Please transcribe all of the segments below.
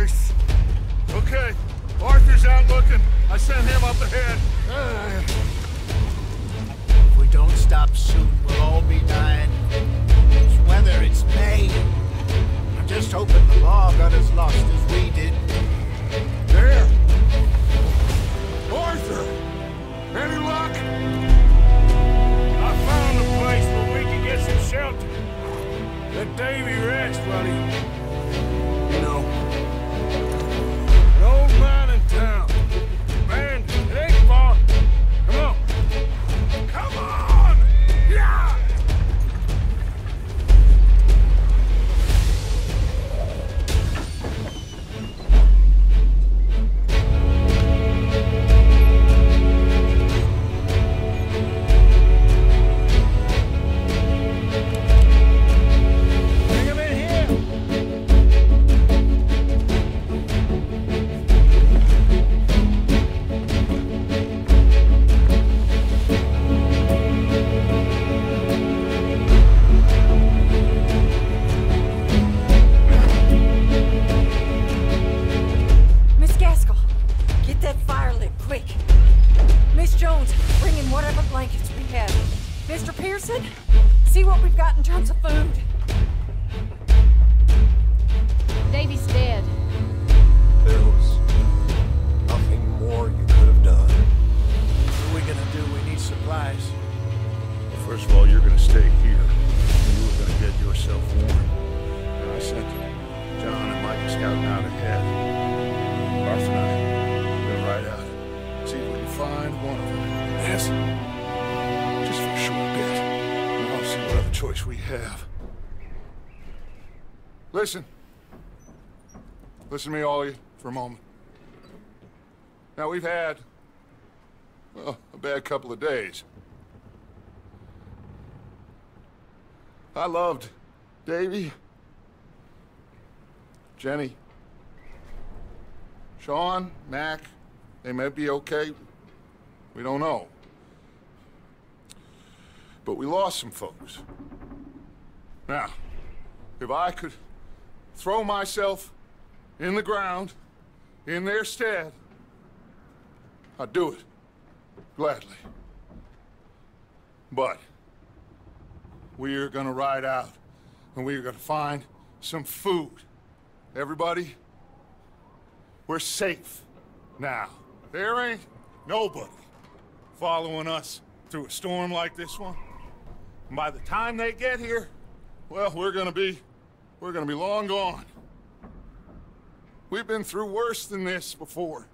place. Okay, Arthur's out looking. I sent him up ahead. If we don't stop soon, we'll all be dying. It's weather, it's May. I'm just hoping the law got as lost as we did. There! Arthur! Any luck? I found a place where we can get some shelter. Let Davy rest, buddy. You know. An old man in town. Man, it ain't far. Come on. Come on! Yeah! Listen to me, all of you, for a moment. Now, we've had, well, a bad couple of days. I loved Davy, Jenny, Sean, Mac. They may be okay. We don't know. But we lost some folks. Now, if I could throw myself in the ground, in their stead, I'd do it, gladly. But we're gonna ride out, and we're gonna find some food. Everybody, we're safe now. There ain't nobody following us through a storm like this one. And by the time they get here, well, we're gonna be long gone. We've been through worse than this before.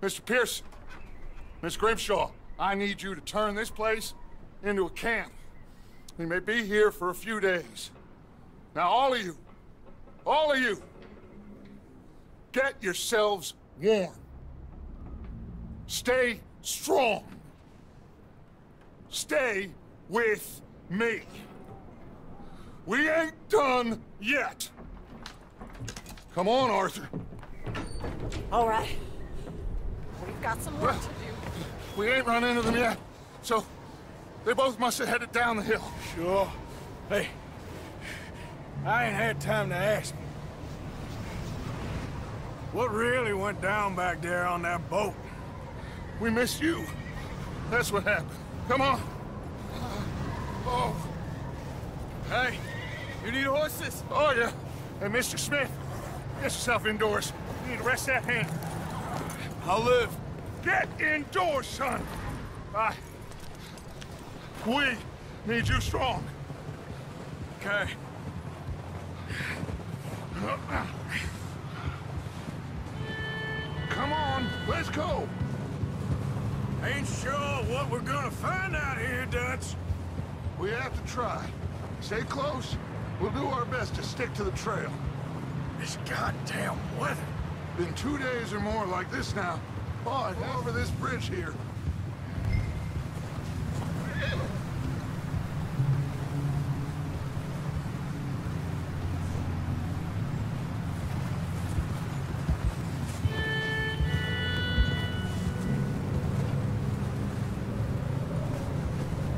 Mr. Pearson, Miss Grimshaw, I need you to turn this place into a camp. We may be here for a few days. Now, all of you, get yourselves warm. Stay strong. Stay with me. We ain't done yet. Come on, Arthur. All right. We've got some work to do. We ain't run into them yet, so they both must have headed down the hill. Sure. Hey, I ain't had time to ask. What really went down back there on that boat? We missed you. That's what happened. Come on. Oh. Hey, you need horses? Oh, yeah. Hey, Mr. Smith. Get yourself indoors. You need to rest that hand. I'll live. Get indoors, son! We need you strong. Okay. Come on, let's go. Ain't sure what we're gonna find out here, Dutch. We have to try. Stay close. We'll do our best to stick to the trail. This goddamn weather. Been 2 days or more like this now. Oh, and over this bridge here.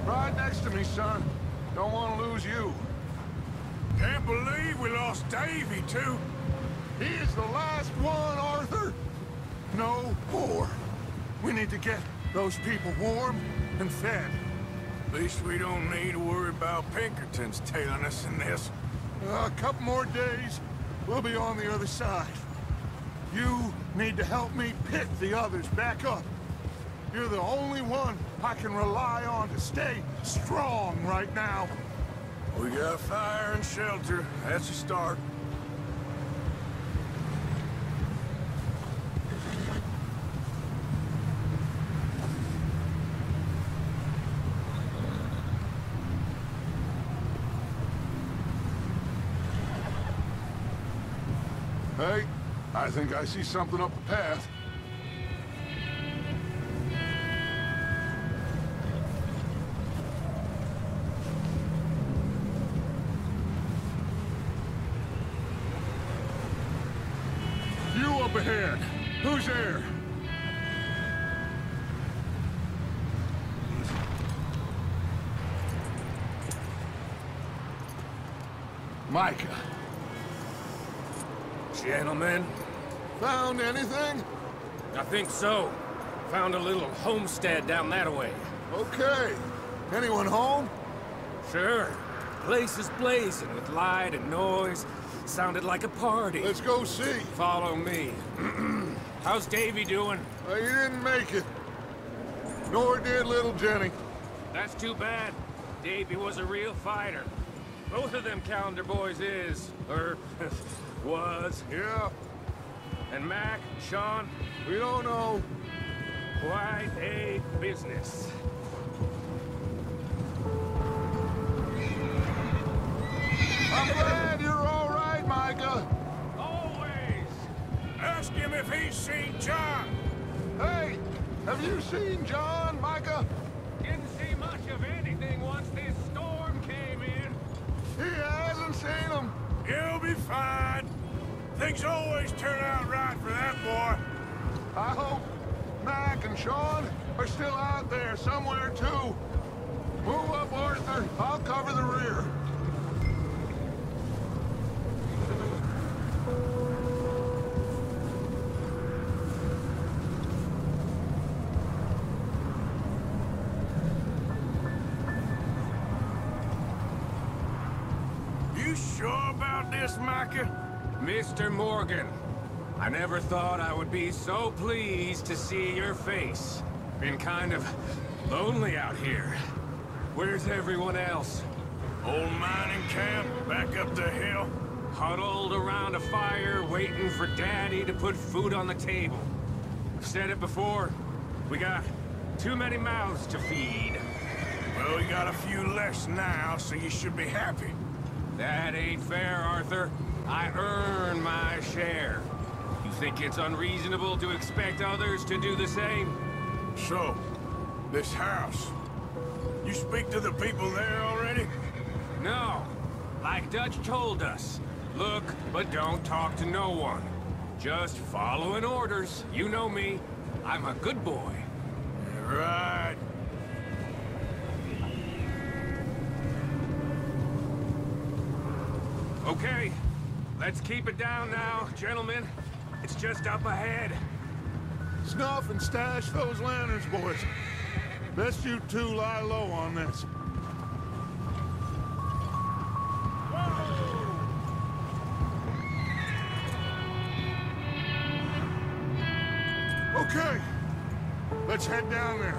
Ride next to me, son. Don't want to lose you. Can't believe we lost Davy, too. He is the last one, Arthur. No more. We need to get those people warm and fed. At least we don't need to worry about Pinkerton's tailing us in this. A couple more days, we'll be on the other side. You need to help me pick the others back up. You're the only one I can rely on to stay strong right now. We got fire and shelter. That's a start. Hey, I think I see something up the path. Ahead. Who's there? Micah. Gentlemen. Found anything? I think so. Found a little homestead down that way. Okay. Anyone home? Sure. Place is blazing with light and noise. Sounded like a party. Let's go see. Follow me. How's Davy doing? He didn't make it. Nor did little Jenny. That's too bad. Davy was a real fighter. Both of them calendar boys is. Or was. Yeah. And Mac, Sean? We don't know. Quite a business. I'm glad you're all right. Micah. Always. Ask him if he's seen John. Hey, have you seen John, Micah? Didn't see much of anything once this storm came in. He hasn't seen him. He'll be fine. Things always turn out right for that boy. I hope Mac and Sean are still out there somewhere, too. Move up, Arthur. I'll cover the rear. Mr. Morgan, I never thought I would be so pleased to see your face. Been kind of lonely out here. Where's everyone else? Old mining camp, back up the hill. Huddled around a fire, waiting for Daddy to put food on the table. I've said it before, we got too many mouths to feed. Well, we got a few less now, so you should be happy. That ain't fair, Arthur. I earn my share. You think it's unreasonable to expect others to do the same? So, this house, you speak to the people there already? No. Like Dutch told us, look, but don't talk to no one. Just following orders. You know me. I'm a good boy. Right. Okay. Let's keep it down now, gentlemen. It's just up ahead. Snuff and stash those lanterns, boys. Best you two lie low on this. Whoa! Okay, let's head down there.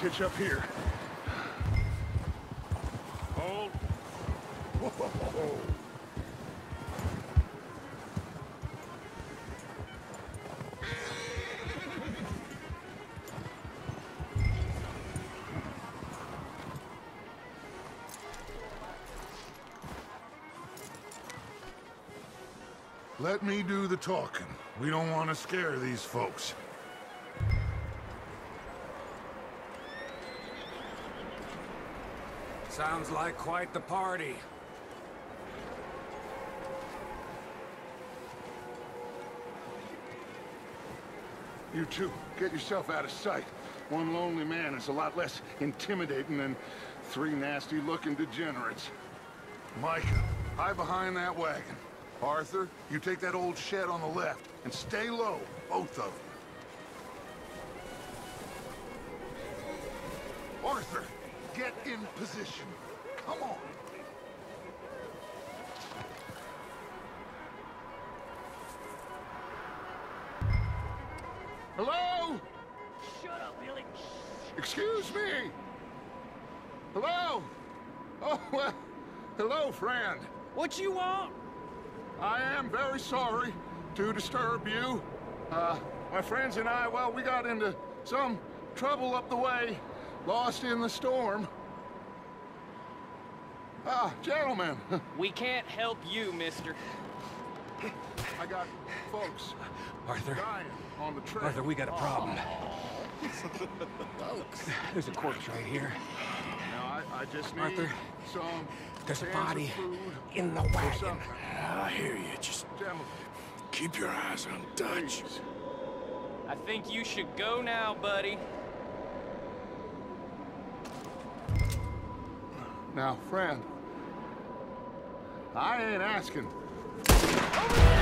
Hitch up here. Hold. Whoa. Let me do the talking. We don't want to scare these folks. Sounds like quite the party. You two, get yourself out of sight. One lonely man is a lot less intimidating than three nasty-looking degenerates. Micah, hide behind that wagon. Arthur, you take that old shed on the left, and stay low, both of them. Arthur, get in position. Come on. Hello? Shut up, Billy. Excuse me. Hello? Oh, well, hello, friend. What you want? I am very sorry to disturb you. My friends and I, well, we got into some trouble up the way, lost in the storm. Ah, gentlemen. We can't help you, mister. I got folks. Arthur. Dying on the trail. Arthur, we got a problem. Folks. There's a corpse right here. Now, I just need Arthur. Some... There's a body in the wagon. I hear you. Just keep your eyes on Dutch. I think you should go now, buddy. Now, friend, I ain't asking. Over there!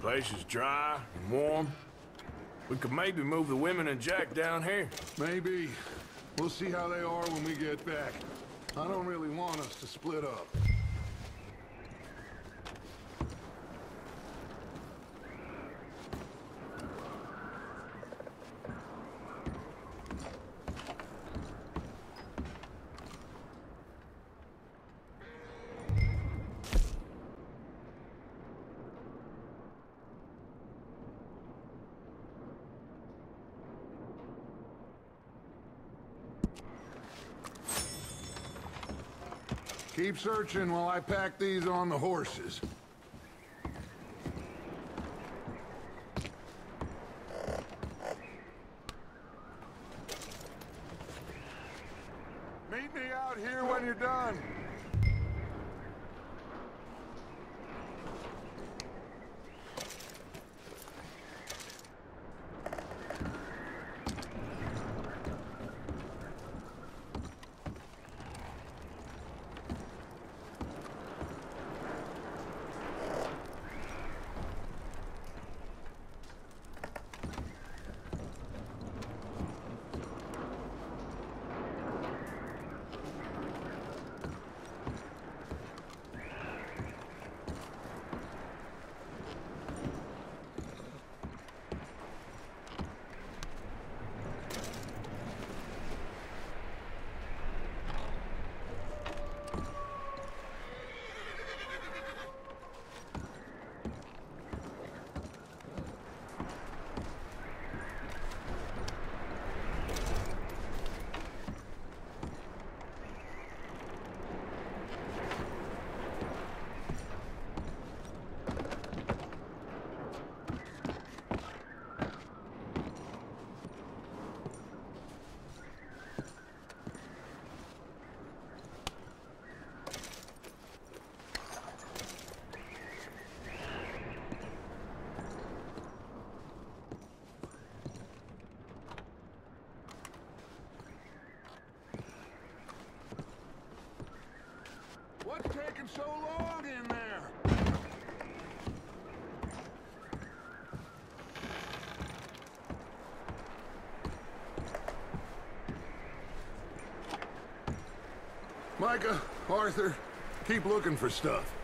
Place is dry and warm. We could maybe move the women and Jack down here. Maybe. We'll see how they are when we get back. I don't really want us to split up. Keep searching while I pack these on the horses. Meet me out. done. What's taking so long in there? Micah, Arthur, keep looking for stuff.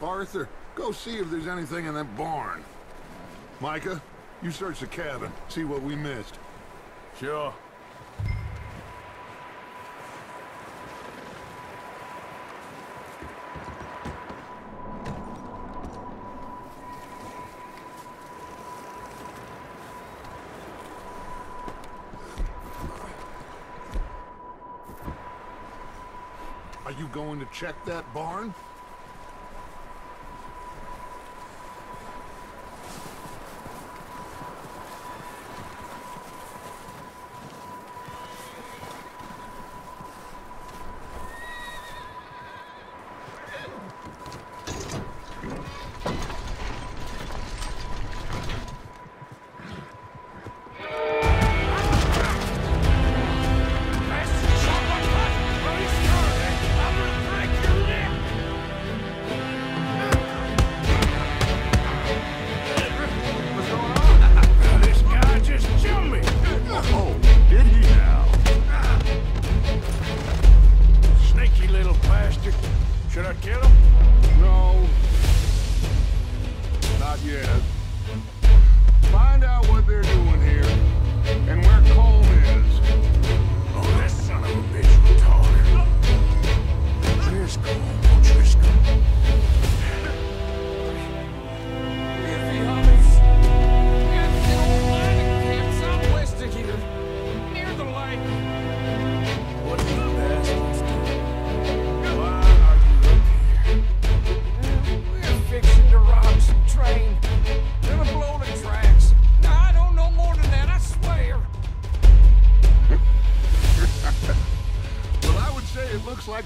Arthur, go see if there's anything in that barn. Micah, you search the cabin, see what we missed. Sure. Going to check that barn?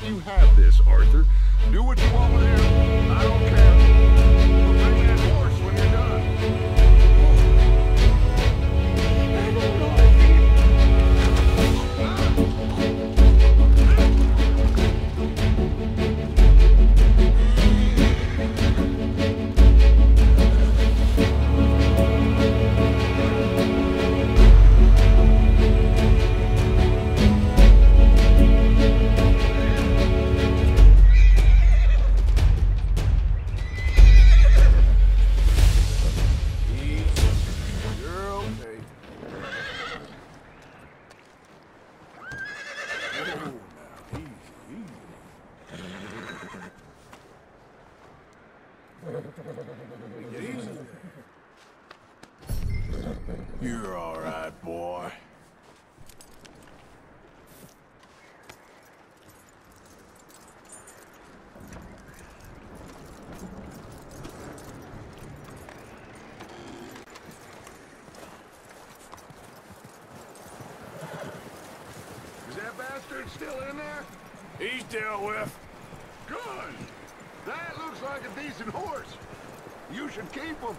You have this, Arthur. Do what you want with him. I don't care. We'll bring that horse when you're done. I don't still in there? He's dealt with. Good. That looks like a decent horse. You should keep him.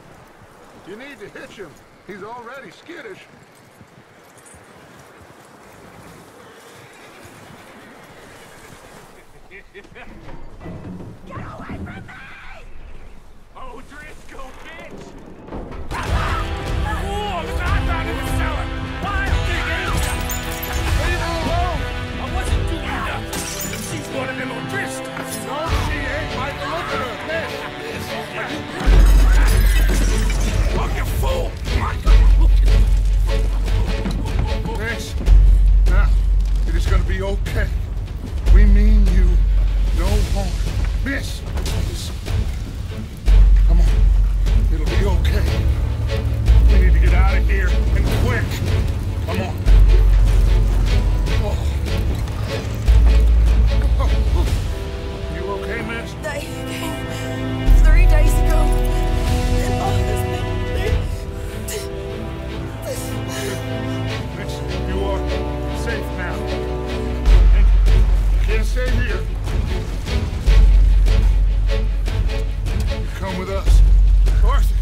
You need to hitch him. He's already skittish. Get away from me! O'Driscoll, bitch! Oh, there's hot dog in the cellar! Wild thing! Leave her alone! I wasn't doing nothing! She's one of them O'Driscolls! No, she ain't like the look of her bitch! Fuck you fool! Thanks. Now, it is gonna be okay. We mean you no harm. Miss! Come on. It'll be okay. We need to get out of here, and quick! Come on. Oh. Oh. You okay, miss? They came 3 days ago. And all this thing. Miss, you are safe now. Can't stay here. Come with us. Arthur.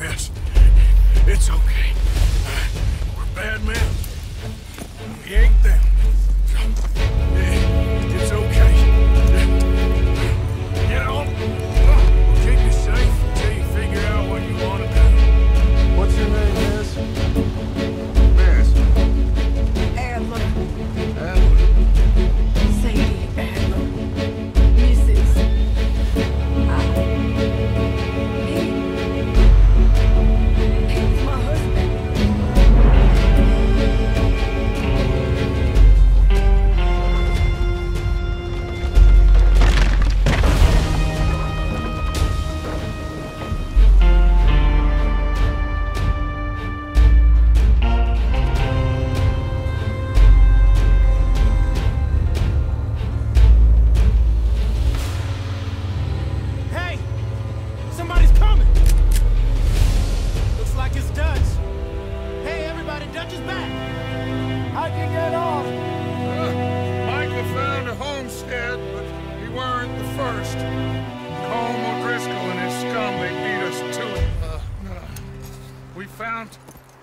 Yes. It's okay. We're bad men. We ain't them. It's okay. Get on. We'll keep you safe until you figure out what you want to do. What's your name, Miss? Miss. Adler.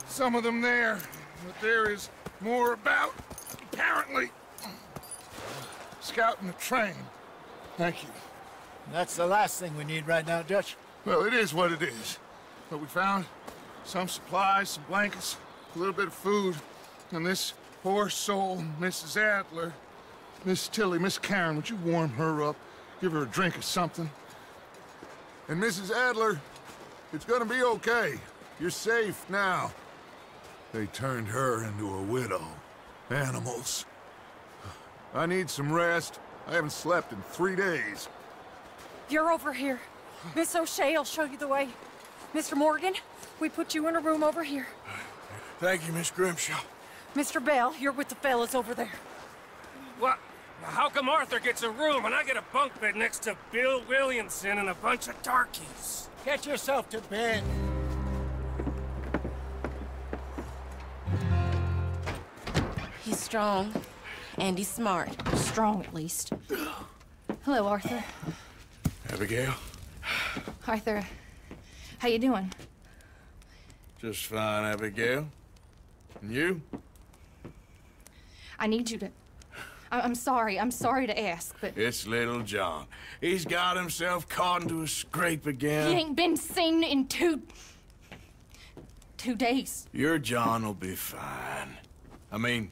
Some of them there, but there is more about, apparently. Scouting the train. Thank you. That's the last thing we need right now, Dutch. Well, it is what it is. But we found some supplies, some blankets, a little bit of food, and this poor soul, Mrs. Adler, Miss Tilly, Miss Karen, would you warm her up, give her a drink or something? And Mrs. Adler, it's gonna be okay. You're safe now. They turned her into a widow. Animals. I need some rest. I haven't slept in 3 days. You're over here. Miss O'Shea will show you the way. Mr. Morgan, we put you in a room over here. Thank you, Miss Grimshaw. Mr. Bell, you're with the fellas over there. What? How come Arthur gets a room and I get a bunk bed next to Bill Williamson and a bunch of darkies? Get yourself to bed. He's strong, and he's smart. Strong, at least. Hello, Arthur. Abigail. Arthur, how you doing? Just fine, Abigail. And you? I need you to... I'm sorry to ask, but... It's little John. He's got himself caught into a scrape again. He ain't been seen in two days. Your John will be fine. I mean,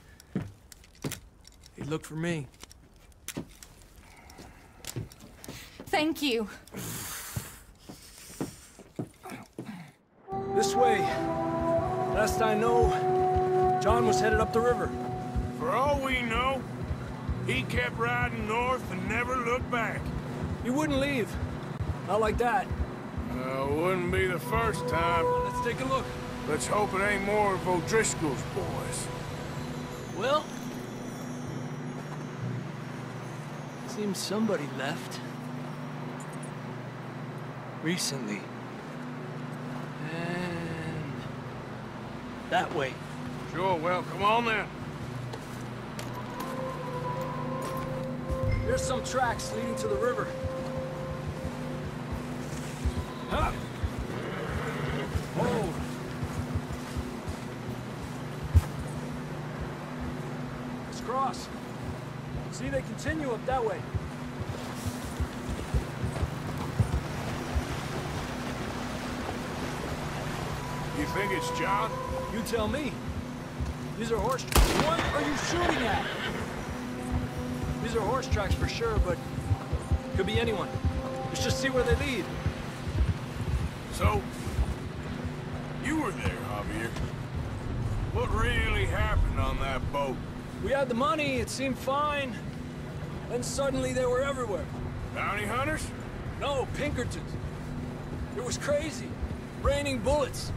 He looked for me. Thank you. This way. Last I know, John was headed up the river. For all we know, He kept riding north and never looked back. He wouldn't leave. Not like that. Wouldn't be the first time. Let's take a look. Let's hope it ain't more of O'Driscoll's boys. Well, seems somebody left. Recently. And that way. Sure, well, come on then. There's some tracks leading to the river. Huh? Oh. Let's cross. See, they continue up that way. You think it's John? You tell me. These are horse tracks. What are you shooting at? These are horse tracks for sure, but could be anyone. Let's just see where they lead. So, you were there, Javier. What really happened on that boat? We had the money, it seemed fine. Then suddenly they were everywhere. Bounty hunters? No, Pinkertons. It was crazy. Raining bullets.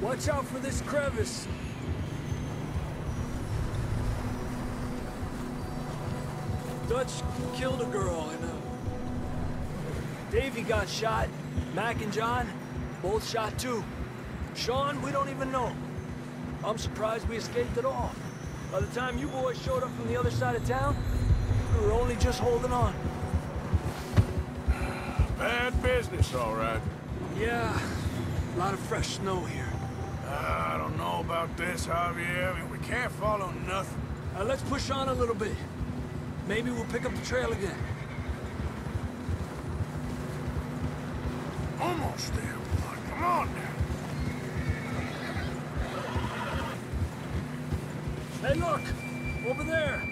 Watch out for this crevice. Dutch killed a girl and Davy got shot. Mac and John, both shot too. Sean, we don't even know. I'm surprised we escaped at all. By the time you boys showed up from the other side of town, we were only just holding on. Bad business, all right. Yeah, a lot of fresh snow here. I don't know about this, Javier. I mean, we can't follow nothing. Let's push on a little bit. Maybe we'll pick up the trail again. Almost there, boy. Come on now. Hey, look! Over there!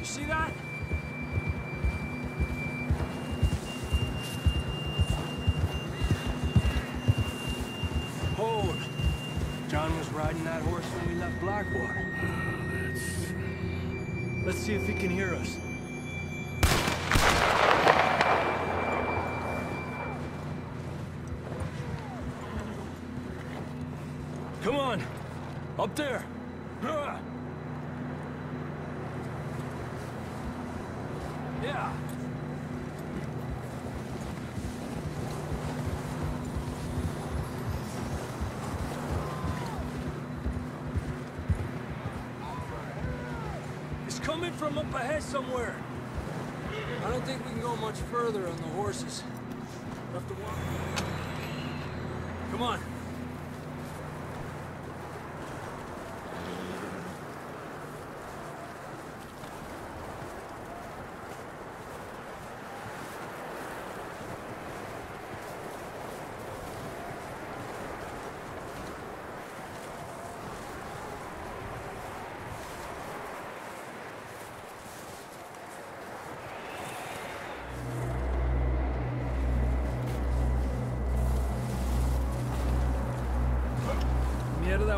You see that? Hold. John was riding that horse when we left Blackwater. Let's see if he can hear us. Come on! Up there! Yeah. It's coming from up ahead somewhere. I don't think we can go much further on the horses. We'll have to walk. Come on.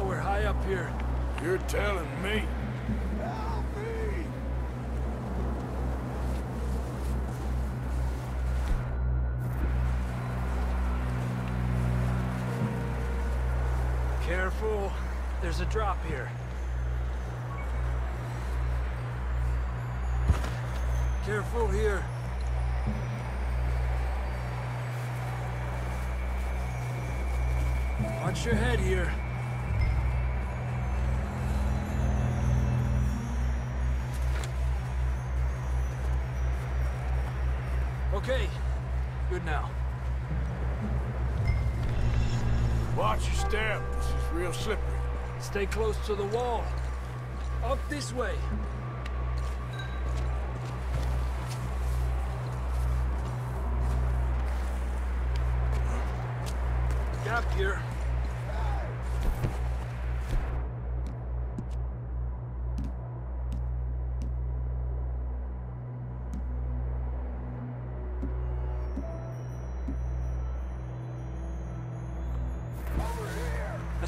We're high up here. You're telling me. Help me! Careful. There's a drop here. Careful here. Watch your head here. Okay, good now. Watch your step, this is real slippery. Stay close to the wall. Up this way. Gap here.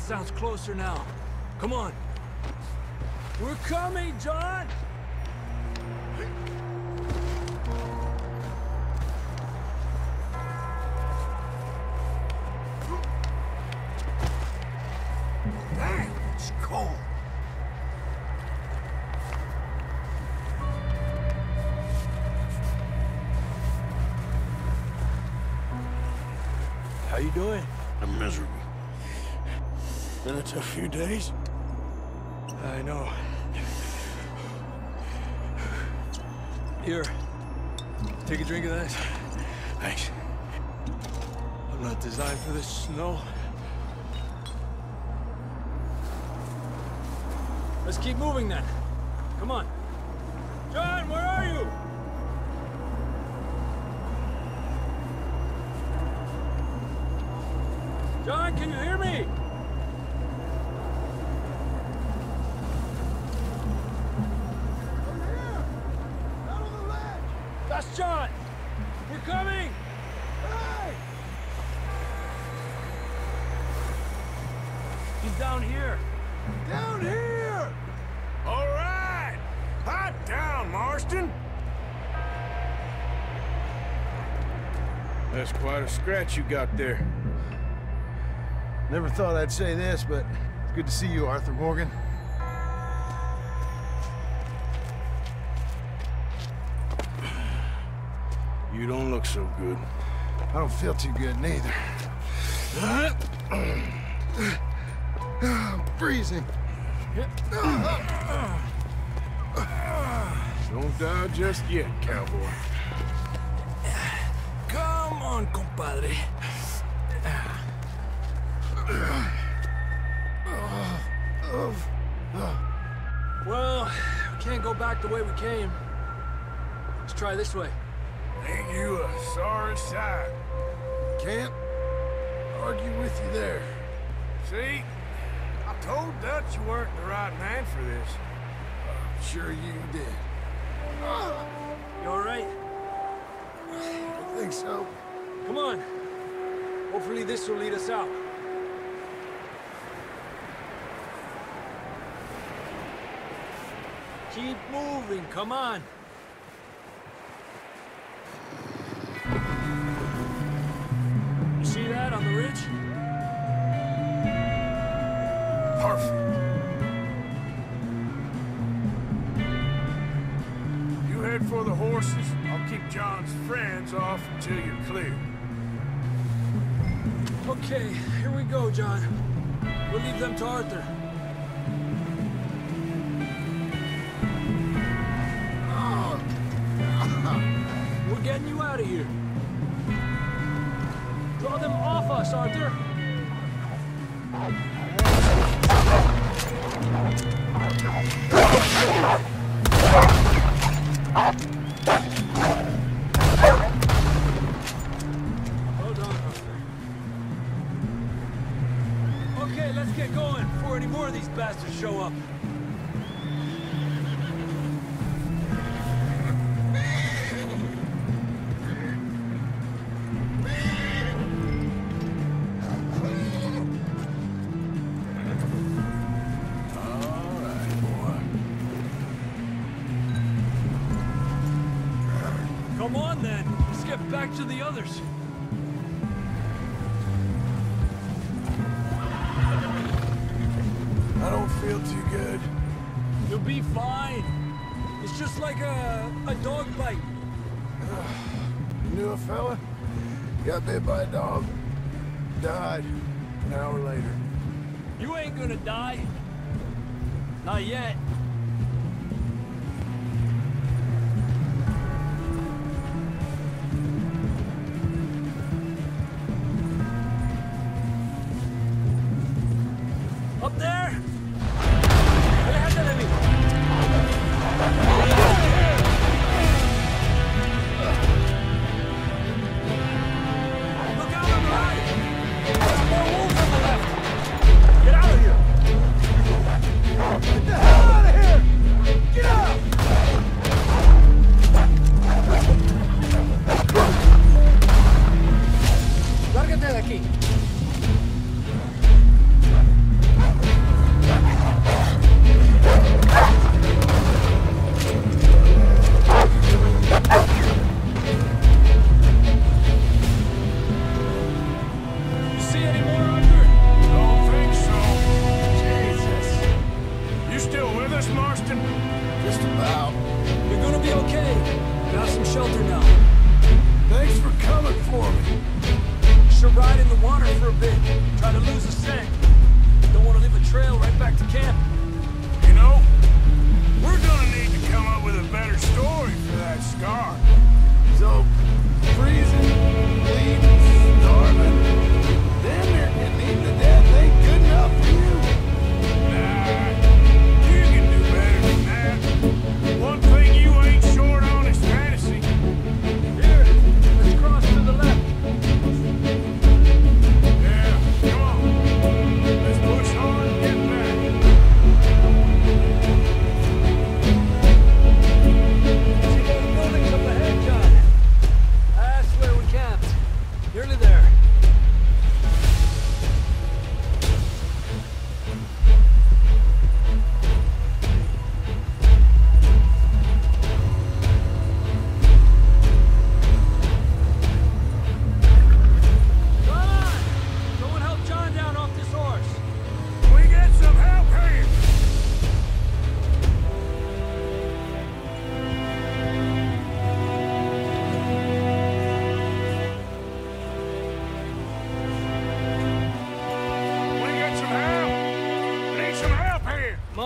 Sounds closer now. Come on. We're coming, John! Dang, it's cold. How you doing? I'm miserable. Been a tough few days. I know. Here, take a drink of that. Thanks. I'm not designed for this snow. Let's keep moving then. Come on. John, where are you? John, can you hear me? John, we're coming! Hey! He's down here. Down here! All right! Hot down, Marston! That's quite a scratch you got there. Never thought I'd say this, but it's good to see you, Arthur Morgan. You don't look so good. I don't feel too good, neither. I'm freezing. Don't die just yet, cowboy. Come on, compadre. Well, we can't go back the way we came. Let's try this way. Ain't you a sorry sight? Can't argue with you there. See? I told Dutch you weren't the right man for this. I'm sure you did. You all right? I think so. Come on. Hopefully this will lead us out. Keep moving, come on. On the ridge? Perfect. You head for the horses. I'll keep John's friends off until you're clear. Okay, here we go, John. We'll leave them to Arthur. Oh. We're getting you out of here. Draw them off us, Arthur! Hold on, Arthur. Okay, let's get going before any more of these bastards show up. To the others. I don't feel too good. You'll be fine. It's just like a dog bite. You knew a fella? Got bit by a dog. Died an hour later. You ain't gonna die. Not yet. Aquí.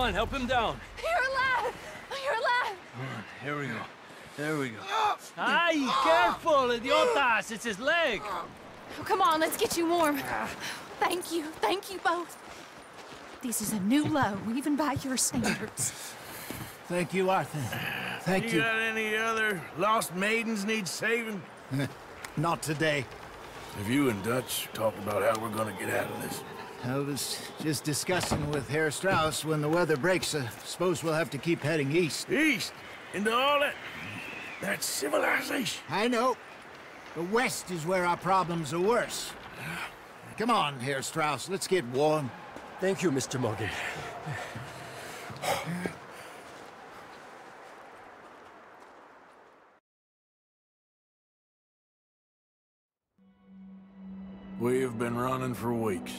on, help him down. You're alive! You're alive! Come on, here we go. There we go. Aye, careful, idiotas! It's his leg! Oh, come on, let's get you warm. Thank you both. This is a new low, even by your standards. Thank you, Arthur. Thank you. You got any other lost maidens need saving? Not today. Have you and Dutch talked about how we're gonna get out of this? I was just discussing with Herr Strauss when the weather breaks. I suppose we'll have to keep heading east. East? Into all that civilization? I know. The west is where our problems are worse. Come on, Herr Strauss, let's get warm. Thank you, Mr. Morgan. We have been running for weeks.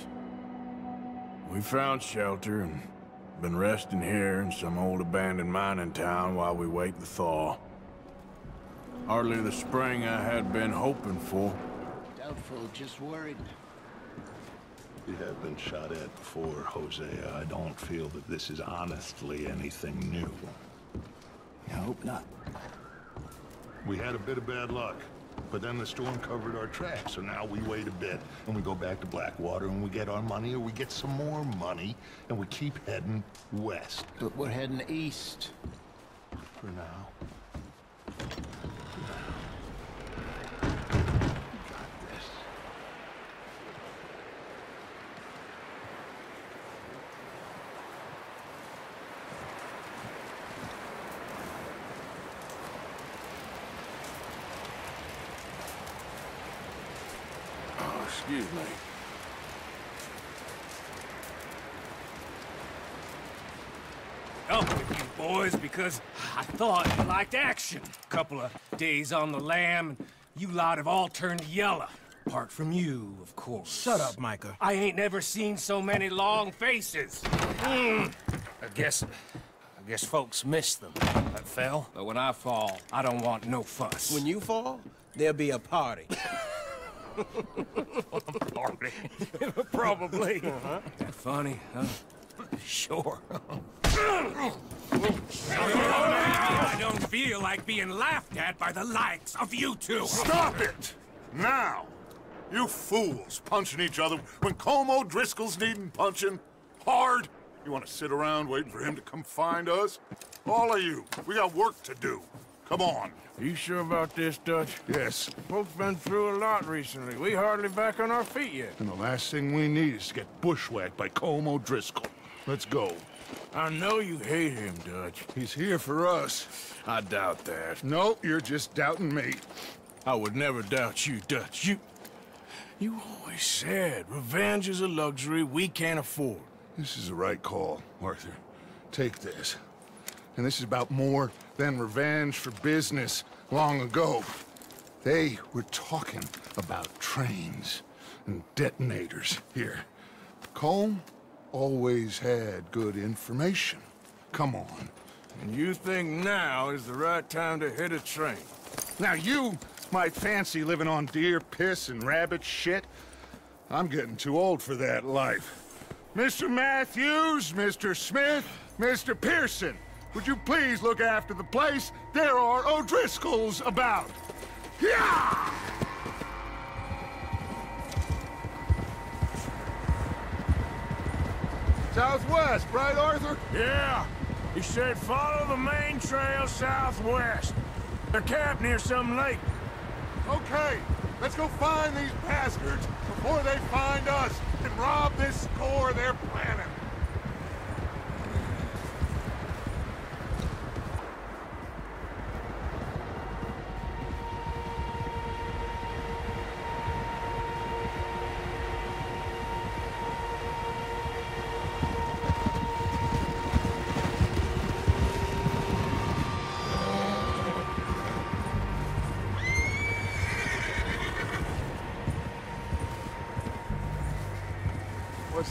We found shelter and been resting here in some old abandoned mining town while we wait the thaw. Hardly the spring I had been hoping for. Doubtful, just worried. You have been shot at before, Hosea. I don't feel that this is honestly anything new. I hope not. We had a bit of bad luck, but then the storm covered our tracks, so now we wait a bit, and we go back to Blackwater, and we get our money, or we get some more money, and we keep heading west. But we're heading east. For now. Excuse me. Up with you boys, because I thought you liked action. Couple of days on the lam, and you lot have all turned yellow. Apart from you, of course. Shut up, Micah. I ain't never seen so many long faces. I guess folks miss them. I fell, but when I fall, I don't want no fuss. When you fall, there'll be a party. Party. Probably. Uh-huh. That funny, huh? Sure. I don't feel like being laughed at by the likes of you two. Stop it! Now! You fools punching each other when Colm O'Driscoll's needing punching hard. You want to sit around waiting for him to come find us? All of you, we got work to do. Come on. Are you sure about this, Dutch? Yes. Both been through a lot recently. We hardly back on our feet yet. And the last thing we need is to get bushwhacked by Colm O'Driscoll. Let's go. I know you hate him, Dutch. He's here for us. I doubt that. No, you're just doubting me. I would never doubt you, Dutch. You always said revenge is a luxury we can't afford. This is the right call, Arthur. Take this. And this is about more than revenge for business long ago. They were talking about trains and detonators here. Colm always had good information. Come on. And you think now is the right time to hit a train? Now you might fancy living on deer piss and rabbit shit. I'm getting too old for that life. Mr. Matthews, Mr. Smith, Mr. Pearson. Would you please look after the place? There are O'Driscolls about. Yeah! Southwest, right, Arthur? Yeah. He said follow the main trail southwest. They're camped near some lake. Okay, let's go find these bastards before they find us and rob this core of their planet.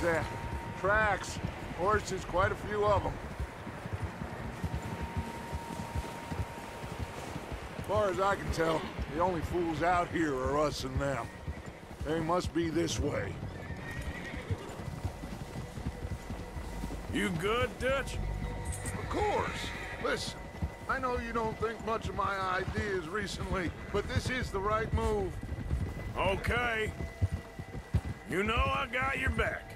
That. Tracks. Horses, quite a few of them. As far as I can tell, the only fools out here are us and them. They must be this way. You good, Dutch? Of course. Listen, I know you don't think much of my ideas recently, but this is the right move. Okay. You know I got your back.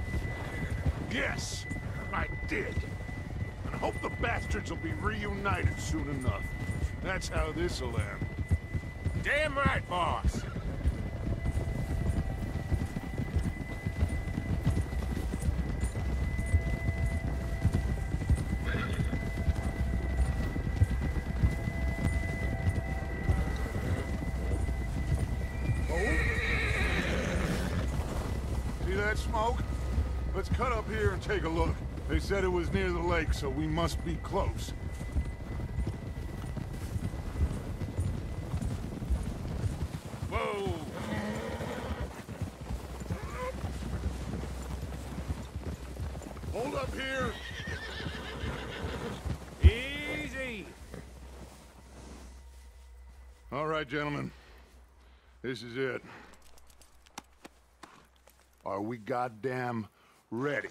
Yes, I did. And I hope the bastards will be reunited soon enough. That's how this'll end. Damn right, boss. Let's cut up here and take a look. They said it was near the lake, so we must be close. Whoa! Hold up here! Easy! All right, gentlemen. This is it. Are we goddamn ready?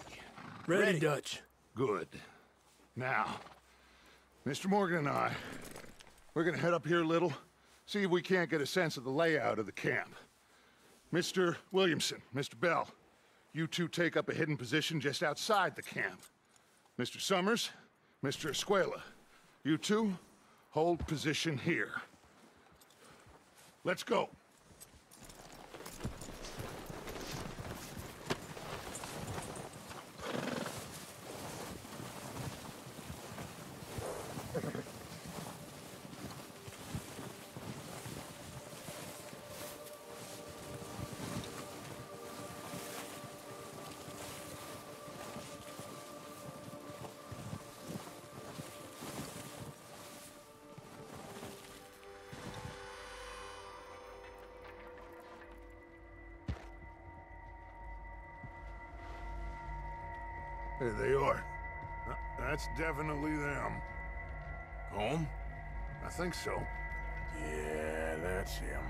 Ready, Dutch. Good. Now, Mr. Morgan and I, we're gonna head up here a little, see if we can't get a sense of the layout of the camp. Mr. Williamson, Mr. Bell, you two take up a hidden position just outside the camp. Mr. Summers, Mr. Escuela, you two hold position here. Let's go. There they are. That's definitely them. Home? I think so. Yeah, that's him.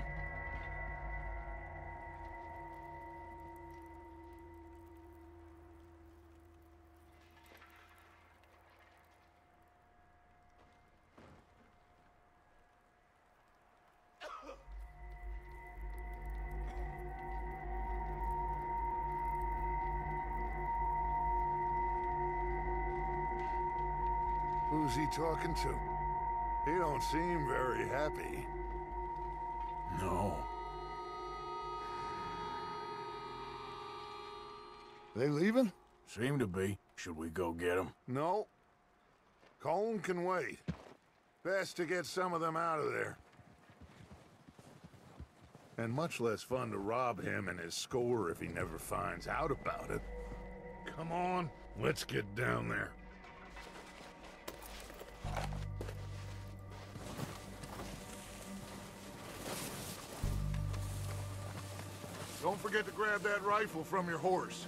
Who's he talking to? He don't seem very happy. No. They leaving? Seem to be. Should we go get them? No. Colm can wait. Best to get some of them out of there. And much less fun to rob him and his score if he never finds out about it. Come on, let's get down there. Don't forget to grab that rifle from your horse.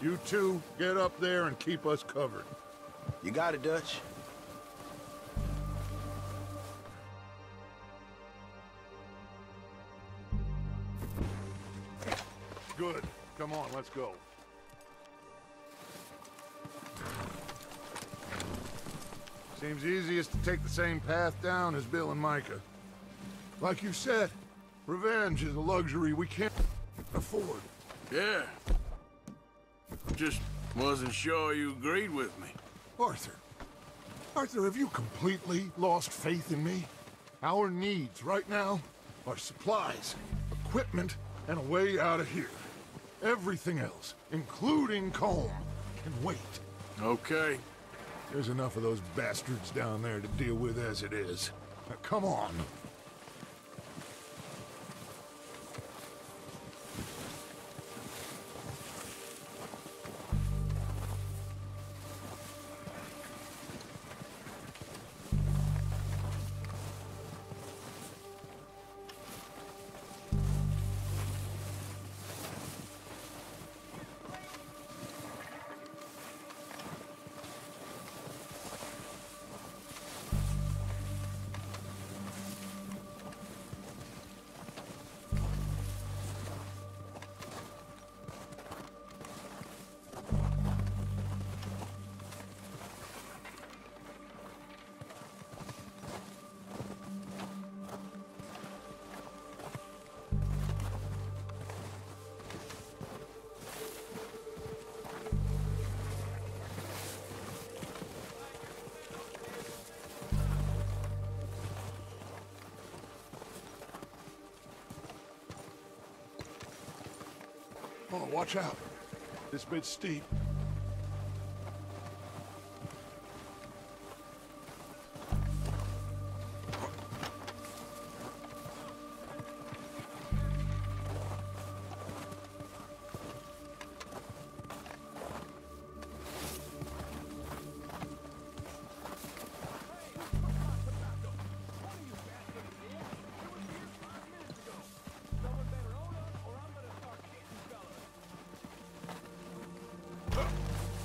You two, get up there and keep us covered. You got it, Dutch. Good. Come on, let's go. Seems easiest to take the same path down as Bill and Micah. Like you said, revenge is a luxury we can't afford. Yeah. Just wasn't sure you agreed with me. Arthur. Arthur, have you completely lost faith in me? Our needs right now are supplies, equipment, and a way out of here. Everything else, including Colm, can wait. Okay. There's enough of those bastards down there to deal with as it is. Now, come on. Now, watch out. This bit's steep.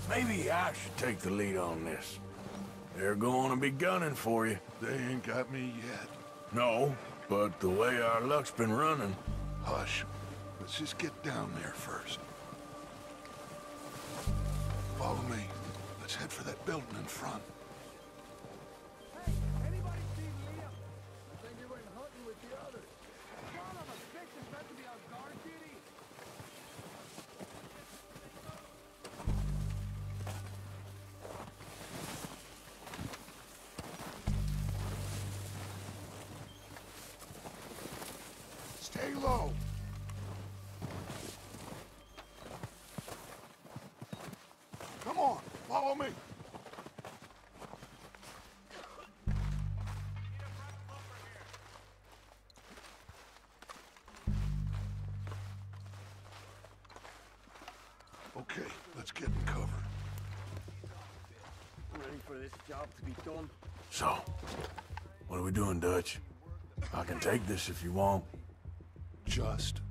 Maybe I should take the lead on this. They're going to be gunning for you. They ain't got me yet. No, but the way our luck's been running... Hush. Let's just get down there first. Follow me. Let's head for that building in front. Hey, anybody see Liam? I think you went hunting with the others. One of us six is meant to be on guard duty. Stay low. Come on, follow me. Okay, let's get in cover. Ready for this job to be done. So, what are we doing, Dutch? I can take this if you want. Just.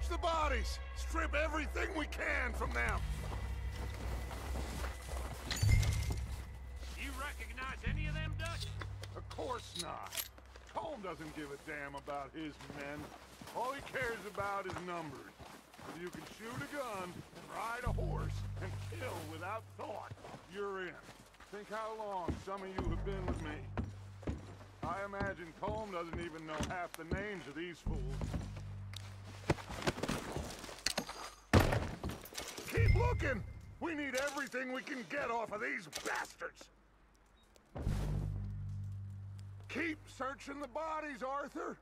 Search the bodies! Strip everything we can from them! Do you recognize any of them, Dutch? Of course not. Colm doesn't give a damn about his men. All he cares about is numbers. If you can shoot a gun, ride a horse, and kill without thought, you're in. Think how long some of you have been with me. I imagine Colm doesn't even know half the names of these fools. Keep looking! We need everything we can get off of these bastards! Keep searching the bodies, Arthur!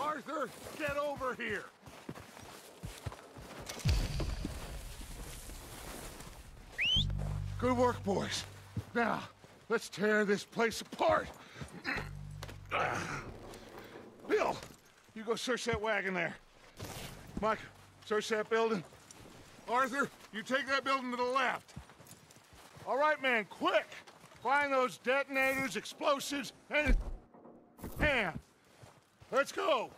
Arthur, get over here! Good work, boys. Now, let's tear this place apart. Bill, you go search that wagon there. Mike, search that building. Arthur, you take that building to the left. All right, man, quick! Find those detonators, explosives, and... Man, let's go!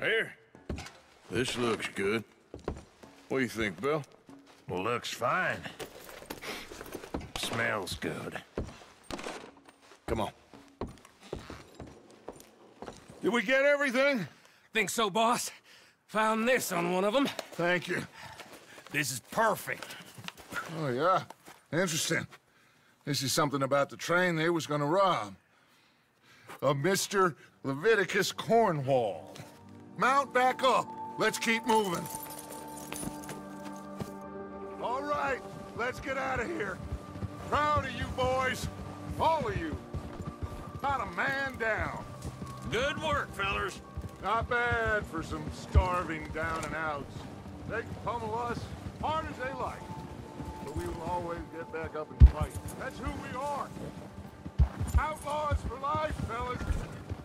Here. This looks good. What do you think, Bill? Well, looks fine. Smells good. Come on. Did we get everything? Think so, boss. Found this on one of them. Thank you. This is perfect. Oh, yeah. Interesting. This is something about the train they was gonna rob. Of Mr. Leviticus Cornwall. Mount back up. Let's keep moving. All right, let's get out of here. Proud of you boys. All of you. Not a man down. Good work, fellers. Not bad for some starving down and outs. They can pummel us hard as they like. But we will always get back up and fight. That's who we are. Outlaws for life, fellas.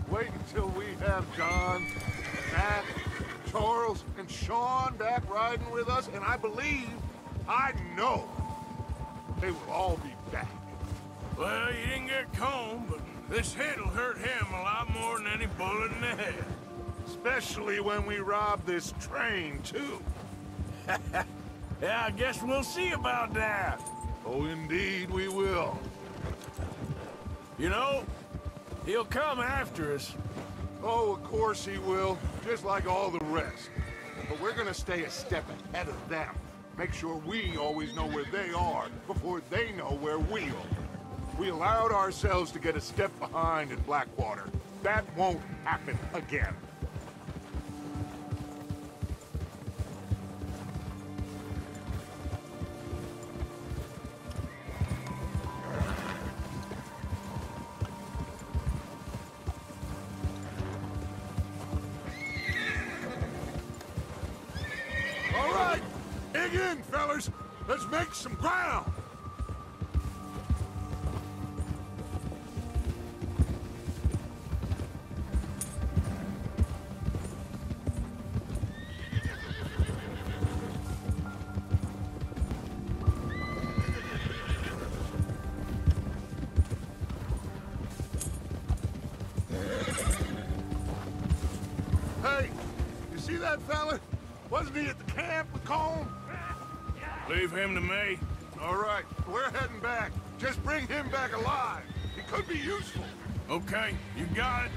Wait until we have John, Mac, Charles, and Sean back riding with us, and I believe, I know, they will all be back. Well, you didn't get Colm, but this hit'll hurt him a lot more than any bullet in the head. Especially when we rob this train, too. Yeah, I guess we'll see about that. Oh, indeed we will. You know, he'll come after us. Oh, of course he will, just like all the rest. But we're gonna stay a step ahead of them. Make sure we always know where they are before they know where we are. We allowed ourselves to get a step behind in Blackwater. That won't happen again. Let's make some ground! Hey, you see that fella? Wasn't he at the camp with Colm? Leave him to me. All right, we're heading back. Just bring him back alive. He could be useful. Okay, you got it.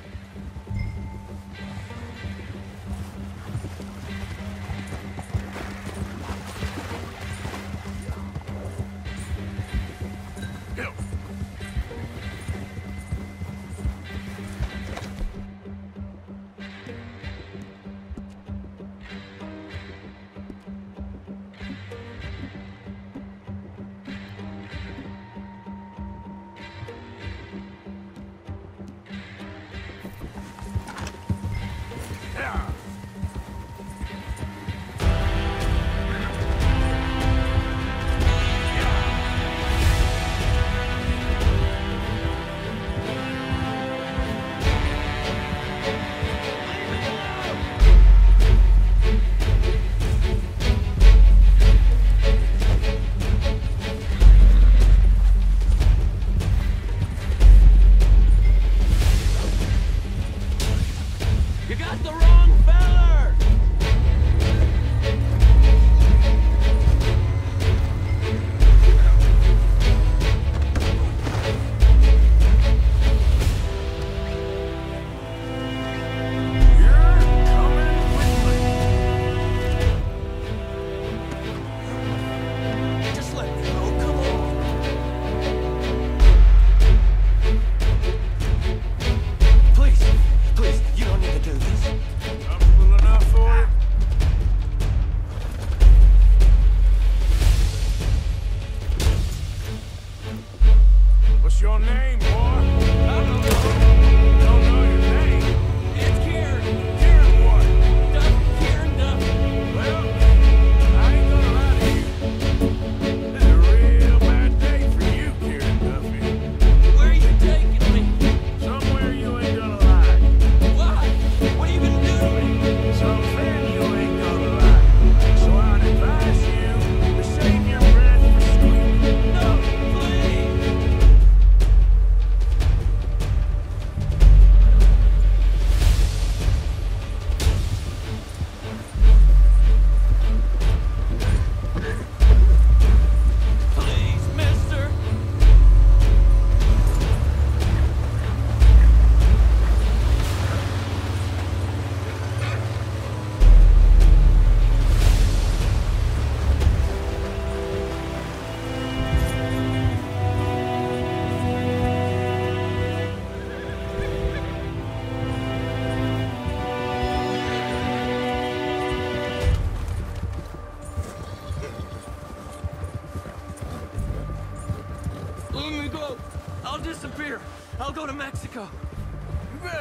Please, you don't need to do this.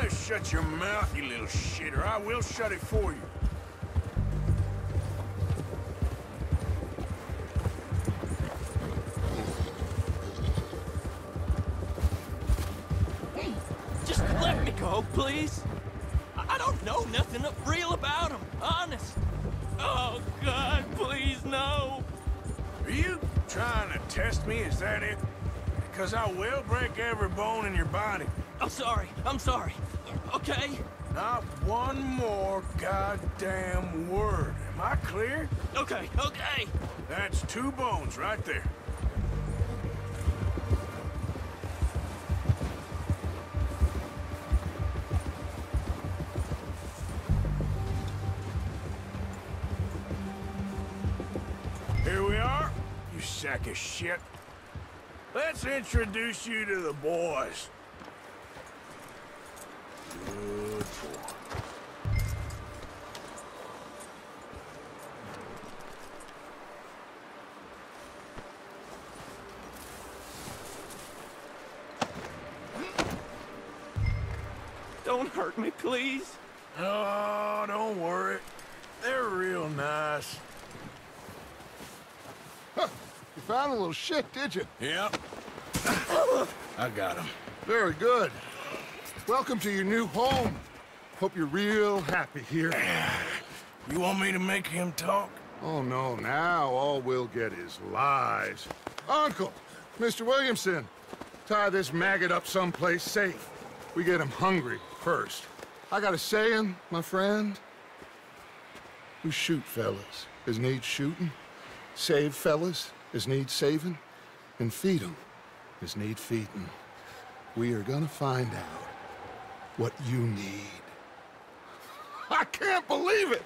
better shut your mouth, you little shitter. I will shut it for you. Just let me go, please. I don't know nothing real about him, honest. Oh, God, please, no. Are you trying to test me? Is that it? Because I will break every bone in your body. I'm sorry. I'm sorry. Okay? Not one more goddamn word. Am I clear? Okay. Okay. That's two bones right there. Here we are, you sack of shit. Let's introduce you to the boys. Good boy. Don't hurt me, please. Oh, don't worry. They're real nice. Huh. You found a little shit, did you? Yep. I got him. Very good. Welcome to your new home. Hope you're real happy here. You want me to make him talk? Oh, no. Now all we'll get is lies. Uncle, Mr. Williamson, tie this maggot up someplace safe. We get him hungry first. I got a saying, my friend. We shoot fellas as needs shooting, save fellas as need saving, and feed 'em as need feeding. We are gonna find out what you need. I can't believe it!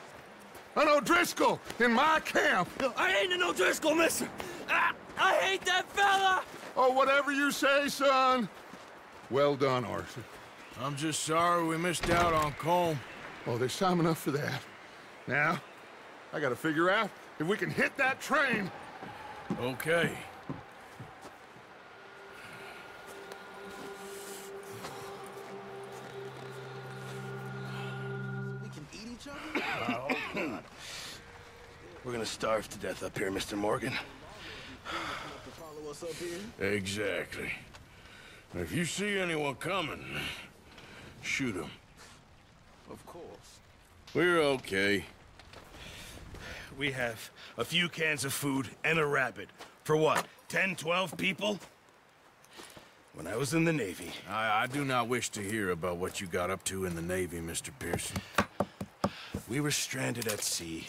An O'Driscoll in my camp! No, I ain't an O'Driscoll, mister! I hate that fella! Oh, whatever you say, son. Well done, Arthur. I'm just sorry we missed out on Colm. Oh, there's time enough for that. Now, I gotta figure out if we can hit that train. Okay. We can eat each other? Oh, God. We're gonna starve to death up here, Mr. Morgan. Exactly. If you see anyone coming, shoot him. Of course. We're okay. We have a few cans of food and a rabbit. For what, 10, 12 people? When I was in the Navy... I do not wish to hear about what you got up to in the Navy, Mr. Pearson. We were stranded at sea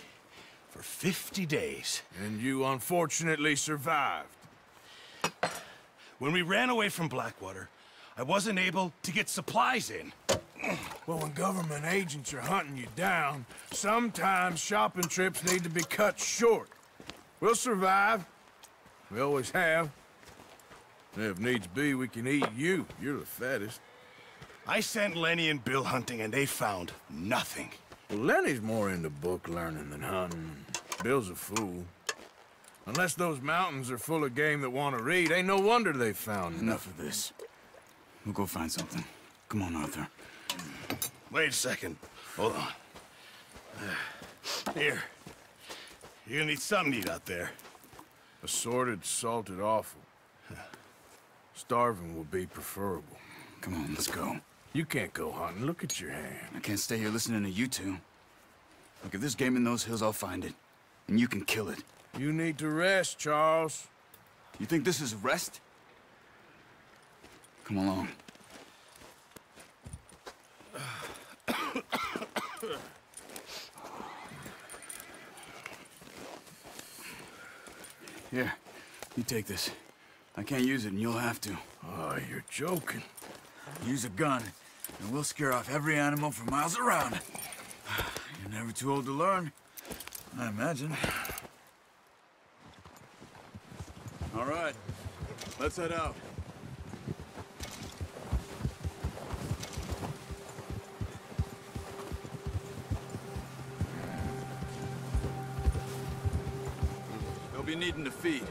for 50 days. And you unfortunately survived. When we ran away from Blackwater, I wasn't able to get supplies in. Well, when government agents are hunting you down, sometimes shopping trips need to be cut short. We'll survive. We always have. And if needs be, we can eat you. You're the fattest. I sent Lenny and Bill hunting, and they found nothing. Well, Lenny's more into book learning than hunting. Bill's a fool. Unless those mountains are full of game that want to read, ain't no wonder they found enough of this. We'll go find something. Come on, Arthur. Wait a second. Hold on. Here. You're gonna need something to eat out there. Assorted, salted, awful. Starving will be preferable. Come on, let's go. You can't go hunting. Look at your hand. I can't stay here listening to you two. Look, if there's game in those hills, I'll find it. And you can kill it. You need to rest, Charles. You think this is rest? Come along. Here, you take this. I can't use it, and you'll have to. Oh, you're joking. Use a gun, and we'll scare off every animal for miles around. You're never too old to learn, I imagine. All right, let's head out. You're needing to feed.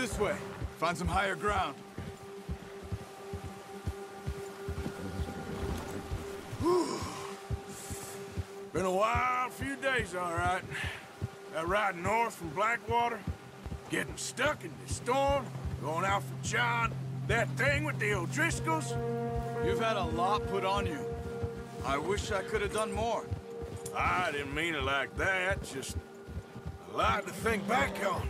this way. Find some higher ground. Whew. Been a wild few days, all right. That ride north from Blackwater, getting stuck in the storm, going out for John, that thing with the O'Driscolls. You've had a lot put on you. I wish I could have done more. I didn't mean it like that, just a lot to think back on.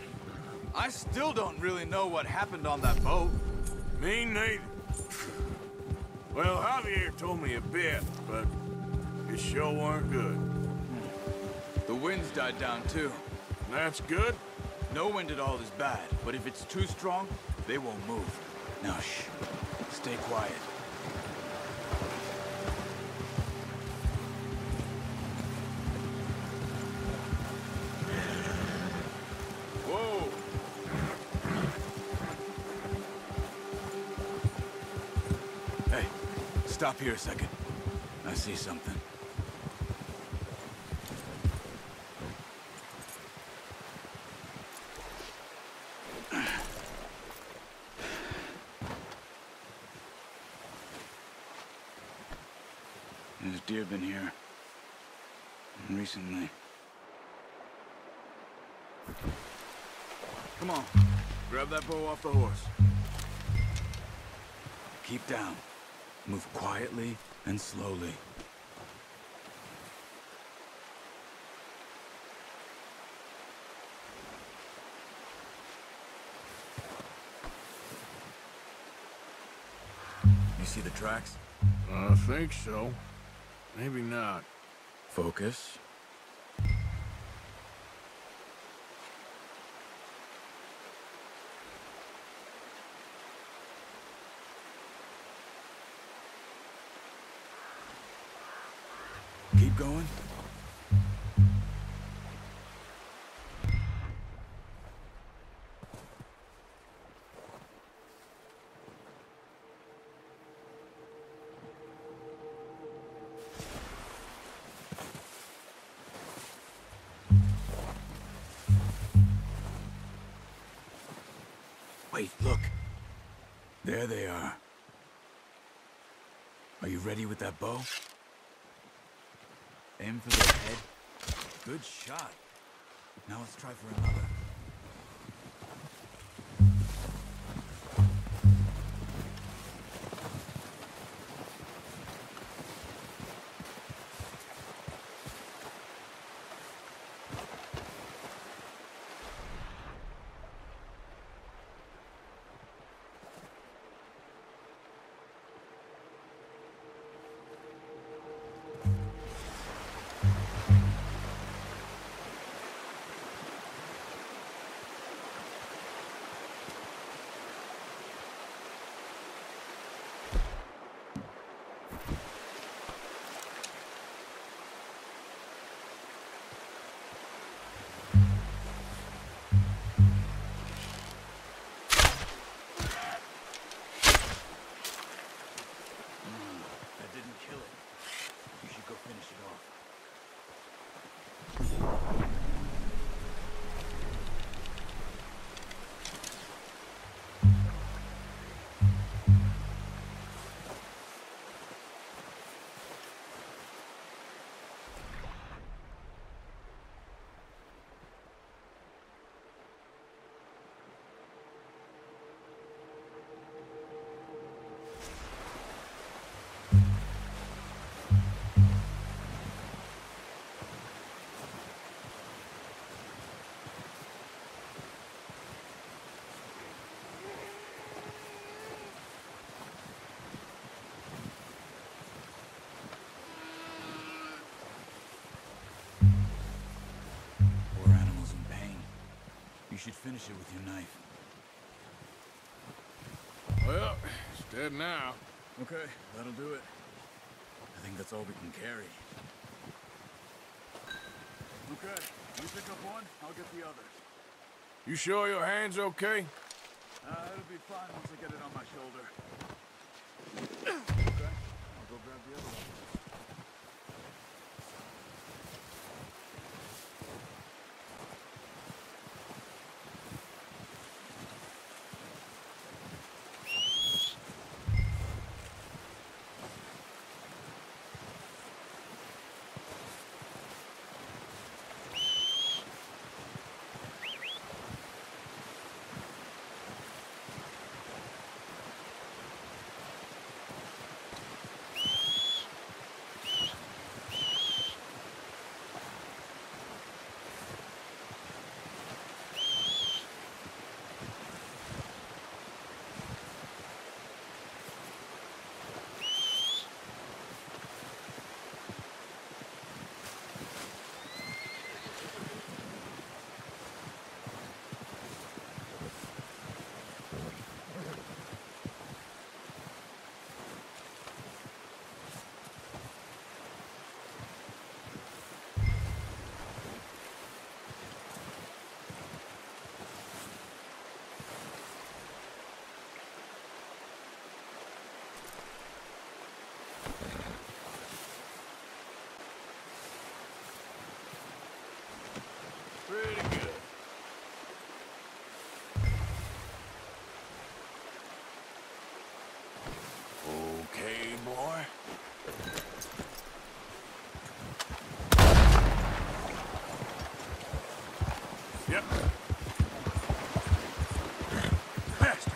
I still don't really know what happened on that boat. Me neither. Well, Javier told me a bit, but it sure weren't good. The wind's died down, too. That's good. No wind at all is bad, but if it's too strong, they won't move. Now, shh. Stay quiet. Stop here a second. I see something. There's deer been here recently. Come on, grab that bow off the horse. Keep down. Move quietly and slowly. You see the tracks? I think so. Maybe not. Focus. Going? Wait, look. There they are. Are you ready with that bow? Aim for the head. Good shot. Now let's try for another. You should finish it with your knife. Well, it's dead now. Okay, that'll do it. I think that's all we can carry. Okay, you pick up one, I'll get the other. You sure your hand's okay? It'll be fine once I get it on my shoulder. Okay, I'll go grab the other one. Yep. Faster.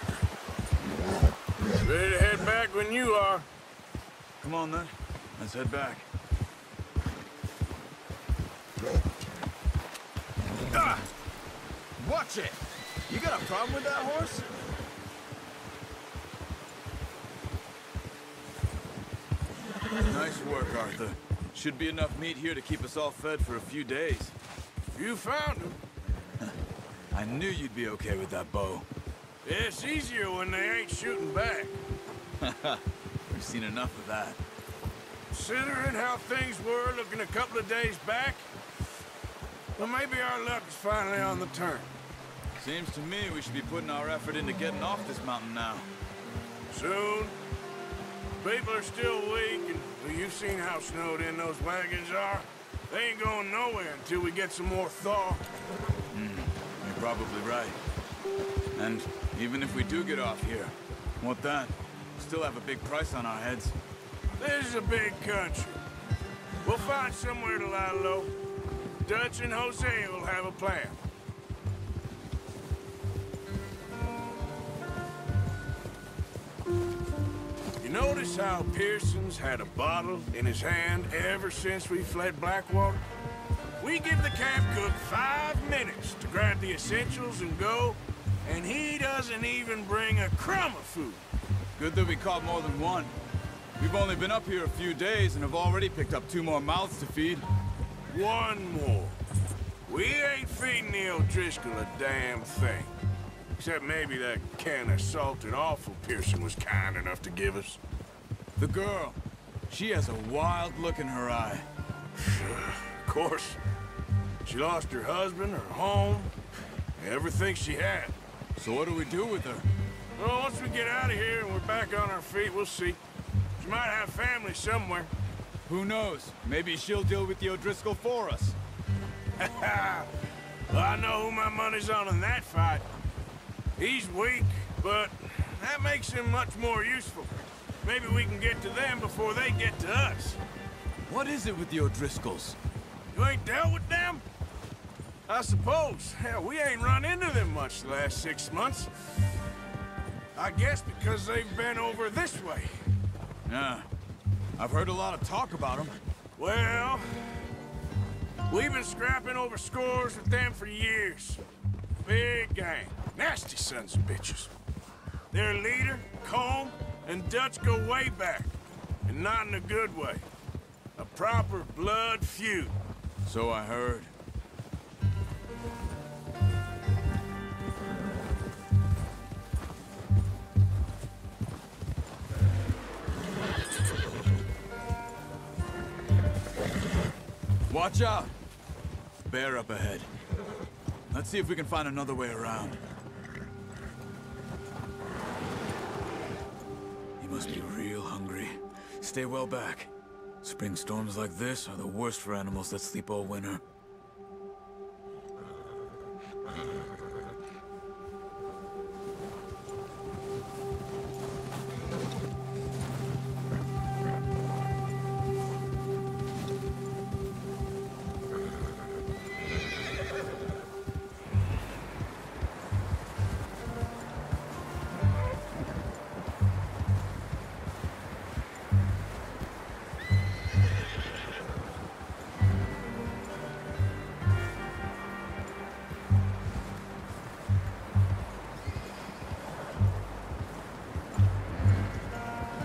Ready to head back when you are. Come on then. Let's head back. Ah! Watch it! You got a problem with that horse? Nice work, Arthur. Should be enough meat here to keep us all fed for a few days. You found him. I knew you'd be okay with that bow. It's easier when they ain't shooting back. We've seen enough of that. Considering how things were looking a couple of days back, well, maybe our luck is finally on the turn. Seems to me we should be putting our effort into getting off this mountain now. Soon. People are still weak, and well, you've seen how snowed in those wagons are. They ain't going nowhere until we get some more thaw. You're probably right. And even if we do get off here, what then? We'll still have a big price on our heads. This is a big country. We'll find somewhere to lie low. Dutch and Hosea will have a plan. You notice how Pearson's had a bottle in his hand ever since we fled Blackwater? We give the camp cook 5 minutes to grab the essentials and go, and he doesn't even bring a crumb of food. Good that we caught more than one. We've only been up here a few days and have already picked up 2 more mouths to feed. 1 more. We ain't feeding Neil O'Driscoll a damn thing. Except maybe that can of salted offal Pearson was kind enough to give us. The girl, she has a wild look in her eye. Of course. She lost her husband, her home, everything she had. So what do we do with her? Well, once we get out of here and we're back on our feet, we'll see. She might have family somewhere. Who knows? Maybe she'll deal with the O'Driscoll for us. Well, I know who my money's on in that fight. He's weak, but that makes him much more useful. Maybe we can get to them before they get to us. What is it with the O'Driscolls? You ain't dealt with them? I suppose. Hell, we ain't run into them much the last 6 months. I guess because they've been over this way. Yeah. I've heard a lot of talk about them. Well, we've been scrapping over scores with them for years. Big gang. Nasty sons of bitches. Their leader, Colm, and Dutch go way back. And not in a good way. A proper blood feud. So I heard. Watch out! Bear up ahead. Let's see if we can find another way around. He must be real hungry. Stay well back. Spring storms like this are the worst for animals that sleep all winter.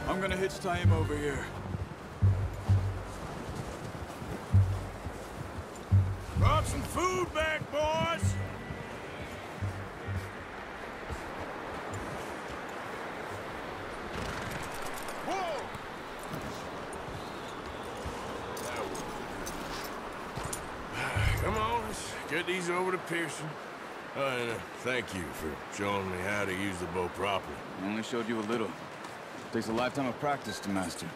I'm gonna hitch tie him over here. Brought some food back, boys! Whoa! Come on, let's get these over to Pearson. And thank you for showing me how to use the bow properly. I only showed you a little. Takes a lifetime of practice to master.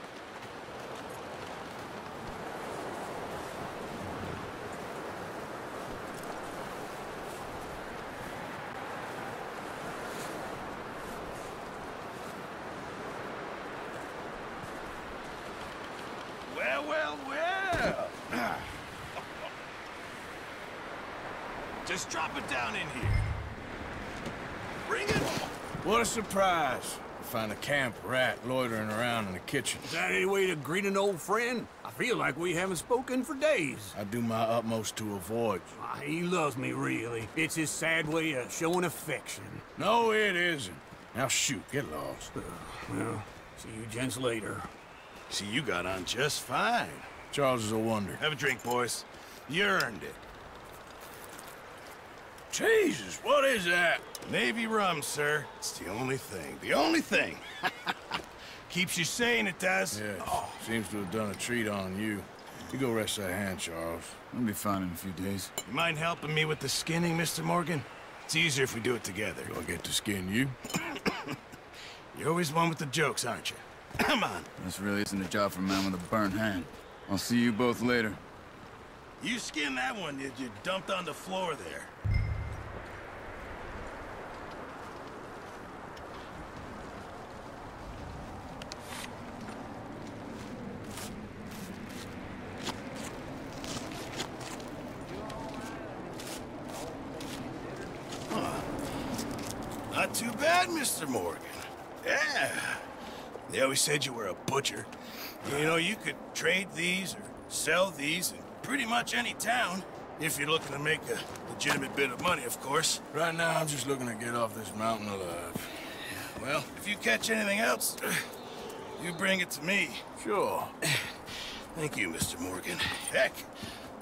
Well. Just drop it down in here. Bring it! What a surprise. To find a camp rat loitering around in the kitchen. Is that any way to greet an old friend? I feel like we haven't spoken for days. I do my utmost to avoid you. Ah, he loves me, really. It's his sad way of showing affection. No, it isn't. Now shoot, get lost. Well, see you gents later. See, you got on just fine. Charles is a wonder. Have a drink, boys. You earned it. Jesus, what is that? Navy rum, sir. It's the only thing. The only thing. Keeps you sane, it does. Yeah, oh. Seems to have done a treat on you. You go rest that hand, Charles. I'll be fine in a few days. You mind helping me with the skinning, Mr. Morgan? It's easier if we do it together. Do I get to skin you? You're always one with the jokes, aren't you? Come on. This really isn't a job for a man with a burnt hand. I'll see you both later. You skinned that one that you dumped on the floor there. Not too bad, Mr. Morgan. Yeah. They always said you were a butcher. You know, you could trade these or sell these in pretty much any town. If you're looking to make a legitimate bit of money, of course. Right now, I'm just looking to get off this mountain alive. Well, if you catch anything else, you bring it to me. Sure. Thank you, Mr. Morgan. Heck,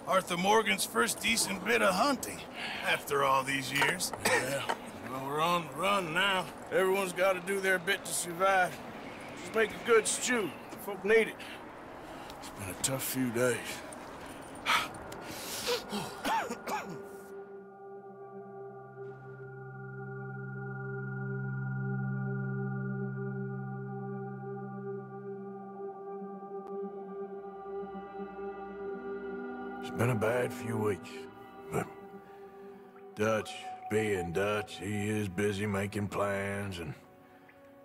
Arthur Morgan's first decent bit of hunting after all these years. Yeah. Well, we're on the run now. Everyone's got to do their bit to survive. Just make a good stew. Folk need it. It's been a tough few days. It's been a bad few weeks. But Dutch being Dutch, he is busy making plans, and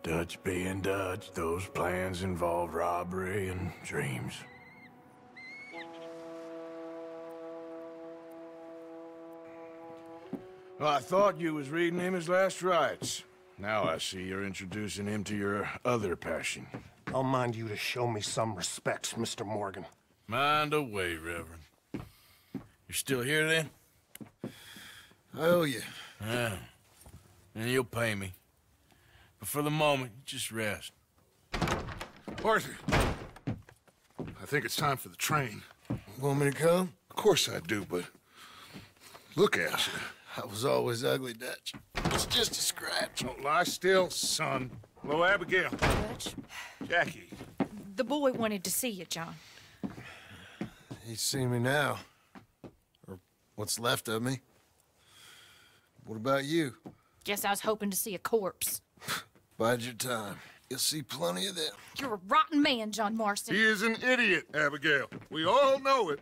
Dutch being Dutch, those plans involve robbery and dreams. Well, I thought you was reading him his last rites. Now I see you're introducing him to your other passion. I'll mind you to show me some respect, Mr. Morgan. Mind away, Reverend. You're still here, then? I owe you. Yeah. And you'll pay me. But for the moment, just rest. Arthur, I think it's time for the train. Want me to come? Of course I do, but look at you. I was always ugly, Dutch. It's just a scratch. Don't lie still, son. Hello, Abigail. Dutch. Jackie. The boy wanted to see you, John. He's seen me now. Or what's left of me. What about you? Guess I was hoping to see a corpse. Bide your time. You'll see plenty of them. You're a rotten man, John Marston. He is an idiot, Abigail. We all know it.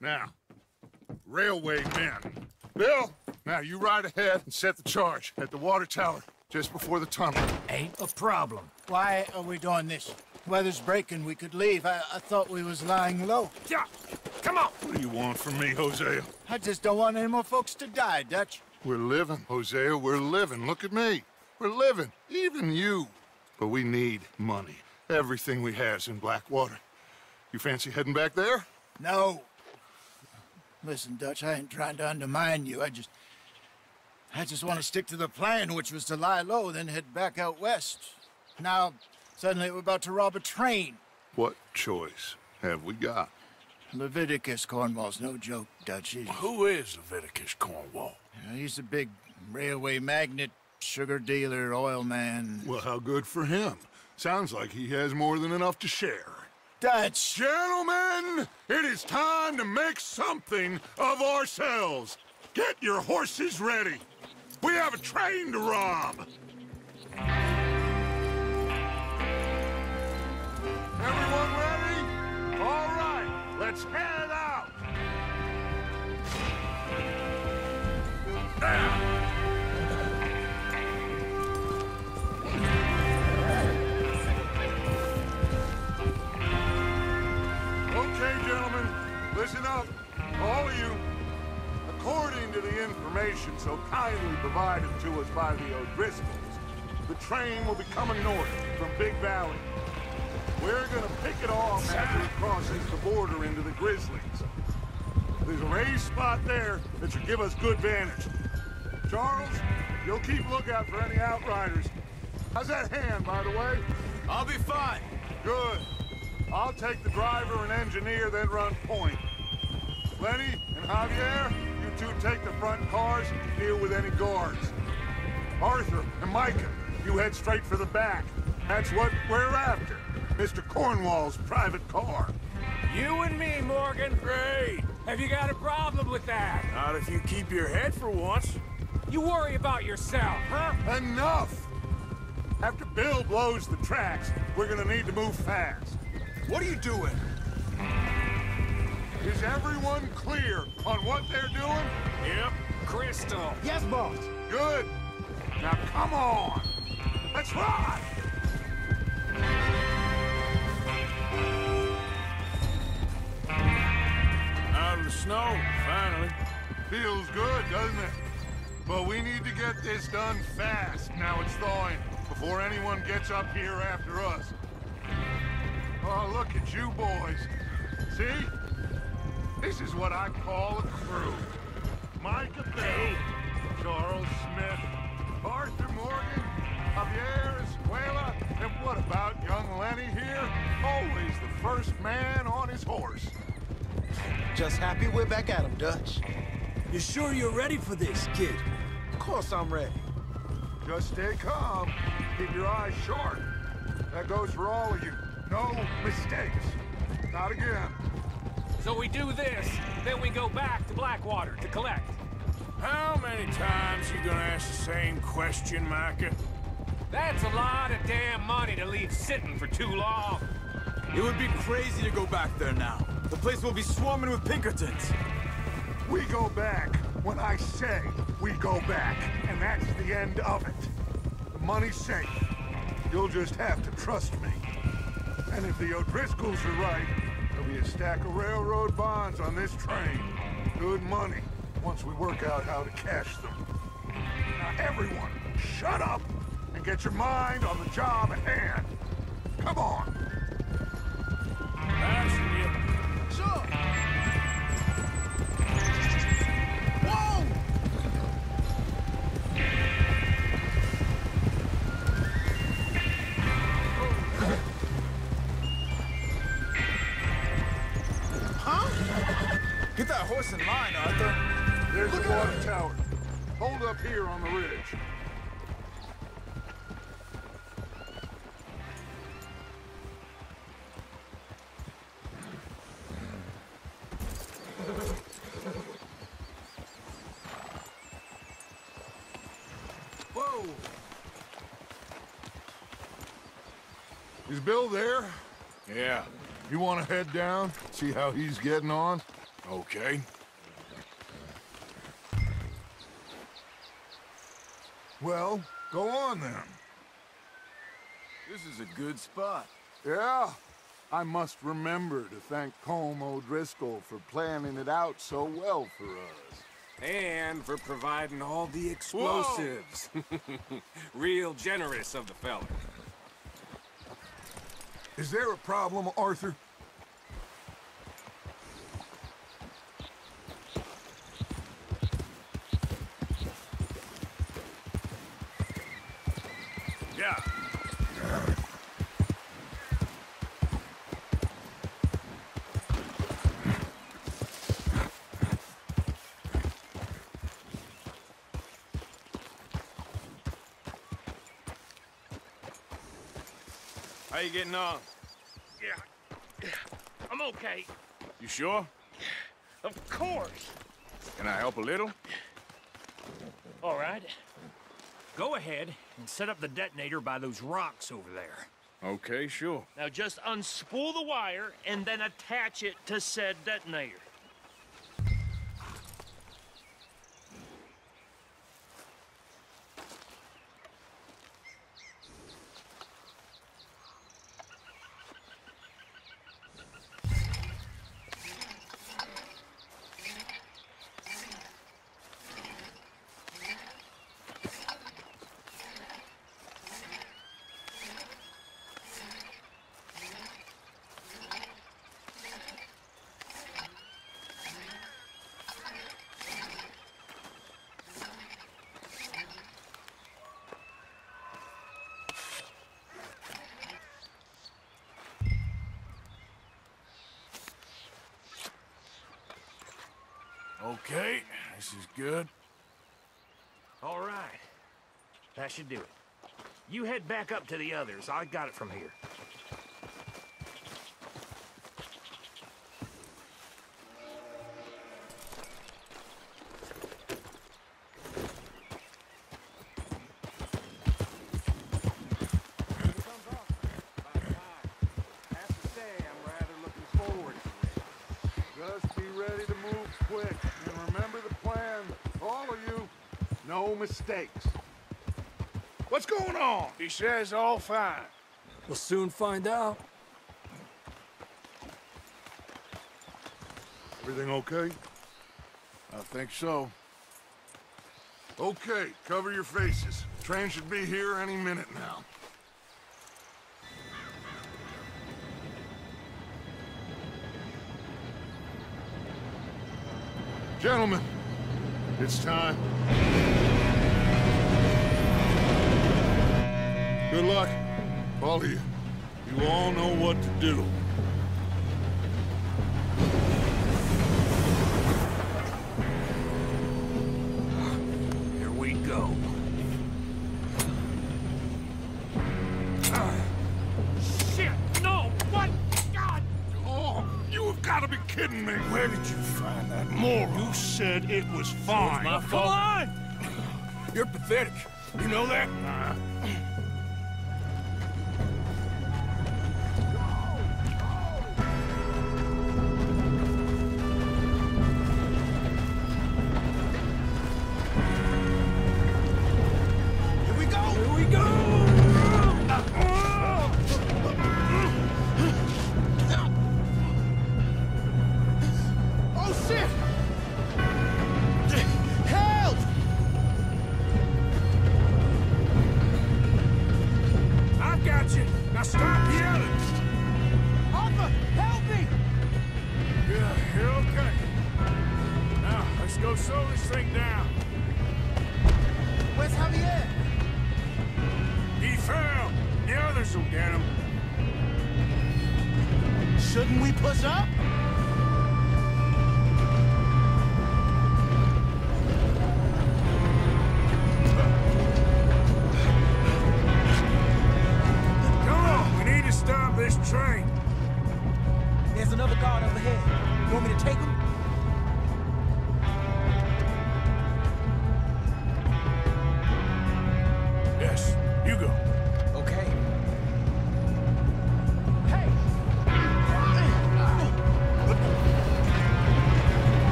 Now, railway men. Bill, now you ride ahead and set the charge at the water tower just before the tunnel. Ain't a problem. Why are we doing this? Weather's breaking. We could leave. I thought we was lying low. Yeah, come on. What do you want from me, Hosea? I just don't want any more folks to die, Dutch. We're living, Hosea. We're living. Look at me. We're living, even you. But we need money. Everything we has in Blackwater. You fancy heading back there? No. Listen, Dutch, I ain't trying to undermine you. I just want to stick to the plan, which was to lie low, then head back out west. Now, suddenly we're about to rob a train. What choice have we got? Leviticus Cornwall's no joke, Dutch. Who is Leviticus Cornwall? He's a big railway magnate. Sugar dealer, oil man. Well, how good for him. Sounds like he has more than enough to share. Dutch! Gentlemen, it is time to make something of ourselves. Get your horses ready. We have a train to rob. Everyone ready? All right, let's head out. Now! Listen up, all of you. According to the information information so kindly provided to us by the O'Driscolls, the train will be coming north from Big Valley. We're gonna pick it off after it crosses the border into the Grizzlies. There's a raised spot there that should give us good vantage. Charles, you'll keep lookout for any outriders. How's that hand, by the way? I'll be fine. Good. I'll take the driver and engineer, then run point. Lenny and Javier, you two take the front cars and deal with any guards. Arthur and Micah, you head straight for the back. That's what we're after. Mr. Cornwall's private car. You and me, Morgan. Great. Have you got a problem with that? Not if you keep your head for once. You worry about yourself, huh? Enough! After Bill blows the tracks, we're gonna need to move fast. What are you doing? Is everyone clear on what they're doing? Yep. Crystal. Yes, boss. Good. Now come on. Let's ride! Out of the snow, finally. Feels good, doesn't it? But we need to get this done fast, now it's thawing, before anyone gets up here after us. Oh, look at you boys. See? This is what I call a crew. Micah Bill, Charles Smith, Arthur Morgan, Javier Escuela, and what about young Lenny here? Always the first man on his horse. Just happy we're back at him, Dutch. You sure you're ready for this, kid? Of course I'm ready. Just stay calm. Keep your eyes sharp. That goes for all of you. No mistakes. Not again. So we do this, then we go back to Blackwater to collect. How many times you gonna ask the same question, Micah? That's a lot of damn money to leave sitting for too long. It would be crazy to go back there now. The place will be swarming with Pinkertons. We go back when I say we go back, and that's the end of it. The money's safe. You'll just have to trust me. And if the O'Driscolls are right, there'll be a stack of railroad bonds on this train. Good money, once we work out how to cash them. Now everyone, shut up and get your mind on the job at hand. Come on. That's it. Sure. Get that horse in line, Arthur. There's the water tower. Hold up here on the ridge. Whoa! Is Bill there? Yeah. You want to head down, see how he's getting on? Okay. Well, go on then. This is a good spot. Yeah. I must remember to thank Colm O'Driscoll for planning it out so well for us. And for providing all the explosives. Real generous of the fella. Is there a problem, Arthur? Yeah. How you getting on? Yeah. I'm okay. You sure? Of course. Can I help a little? All right. Go ahead and set up the detonator by those rocks over there. Okay, sure. Now just unspool the wire and then attach it to said detonator. This is good. All right. That should do it. You head back up to the others. I got it from here. Mistakes. What's going on? He says all fine. We'll soon find out. Everything okay? I think so. Okay, cover your faces. Train should be here any minute now. Gentlemen, it's time. Good luck, all of you. You all know what to do. Here we go. Shit, no, what? God! Oh, you've got to be kidding me. Where did you find that moron? You said it was fine. It was my fault. Come on! You're pathetic. You know that?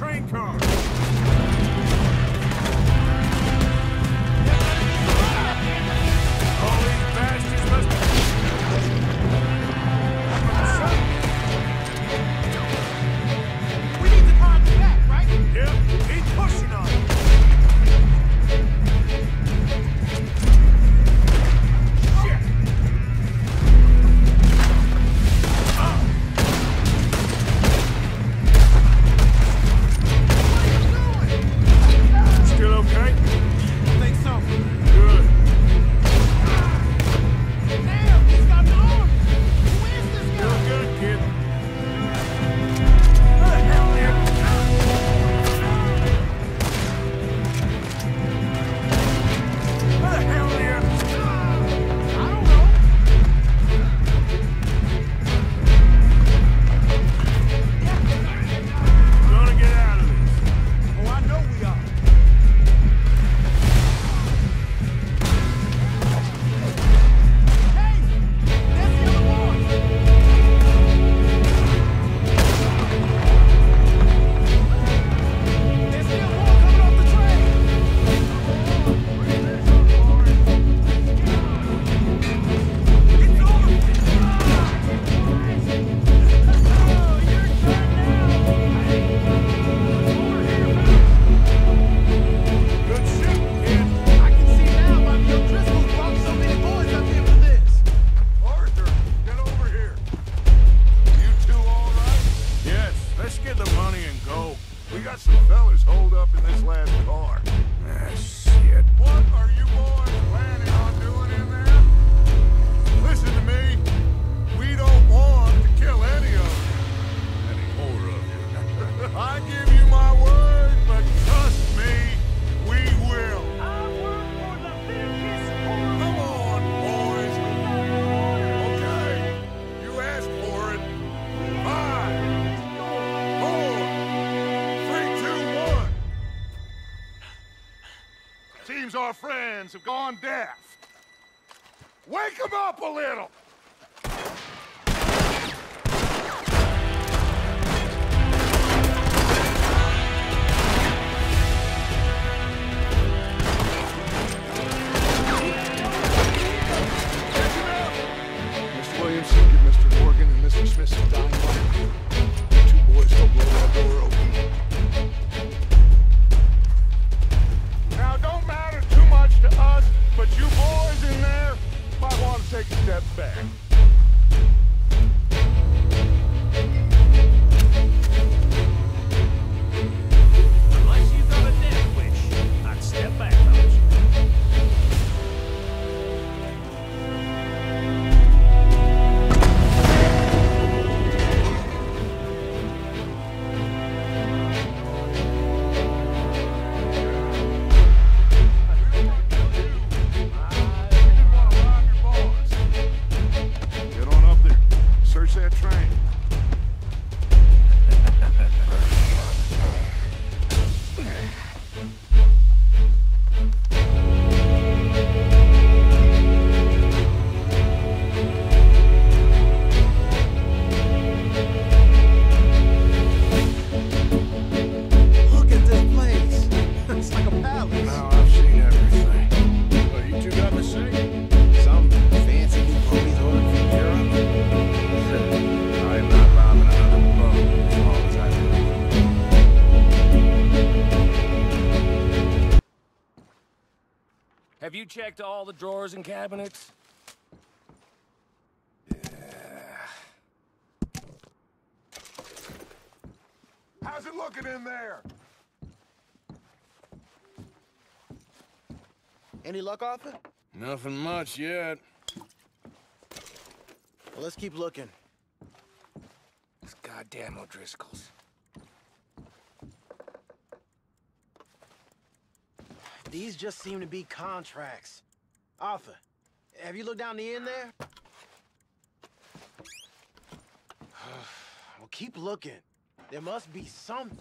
train car! Our friends have gone deaf. Wake them up a little! Miss Williams, give Mr. Morgan and Mr. Smith's dying light. The two boys don't blow that door open. Now, don't matter too much to us, but you boys in there might want to take a step back. Unless you've got a death wish, I'd step back, fellas. Have you checked all the drawers and cabinets? Yeah. How's it looking in there? Any luck, Arthur? Nothing much yet. Well, let's keep looking. These goddamn O'Driscolls. These just seem to be contracts. Arthur, have you looked down the end there? Well, keep looking. There must be something.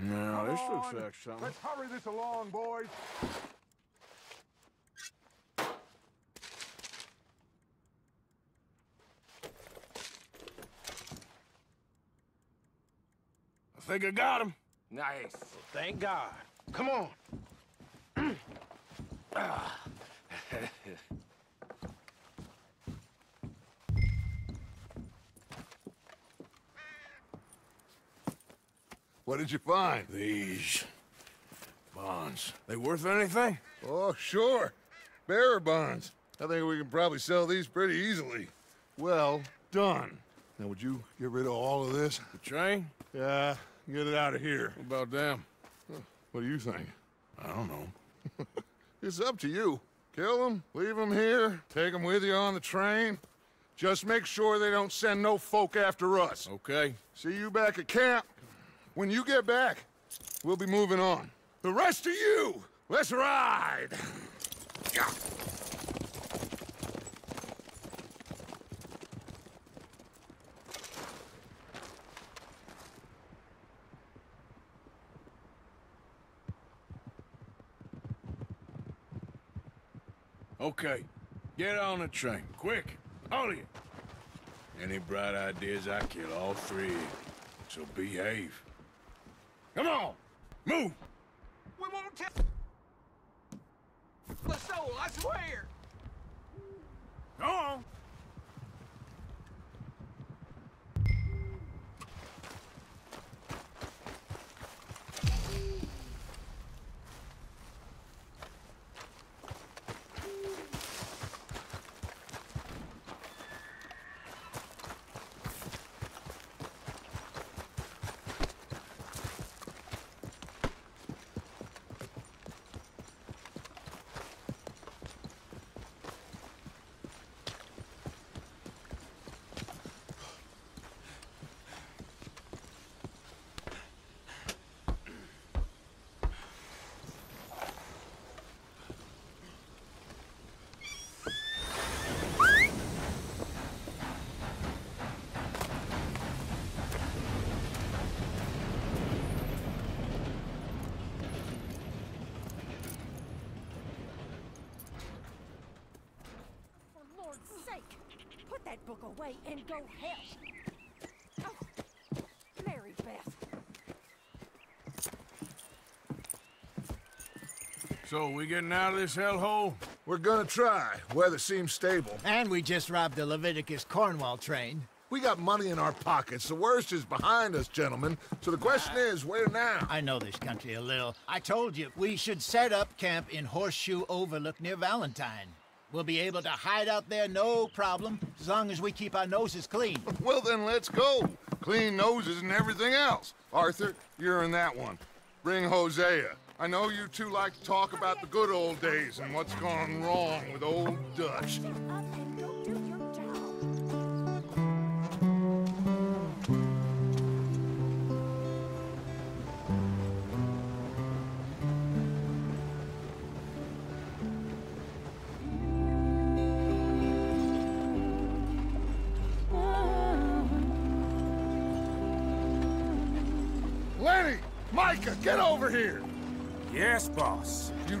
No, this looks like something. Let's hurry this along, boys. Figure got him. Nice. Well, thank God. Come on. What did you find? These bonds. They worth anything? Oh, sure. Bearer bonds. I think we can probably sell these pretty easily. Well done. Now, would you get rid of all of this? The train? Yeah, get it out of here. What about them? What do you think? I don't know. It's up to you. Kill them, leave them here, take them with you on the train. Just make sure they don't send no folk after us. Okay. See you back at camp. When you get back, we'll be moving on. The rest of you, let's ride! Yeah. Okay, get on the train, quick, all of you. Any bright ideas, I kill all three of you, so behave. Come on, move! We won't tell the soul, I swear! Go on! That book away and go help. Oh, Mary Beth. So, we getting out of this hellhole? We're gonna try. Weather seems stable. And we just robbed the Leviticus Cornwall train. We got money in our pockets. The worst is behind us, gentlemen. So the question is, where now? I know this country a little. I told you, we should set up camp in Horseshoe Overlook near Valentine. We'll be able to hide out there, no problem, as long as we keep our noses clean. Well, then let's go. Clean noses and everything else. Arthur, you're in that one. Bring Hosea. I know you two like to talk about the good old days and what's gone wrong with old Dutch. Micah, get over here! Yes, boss. You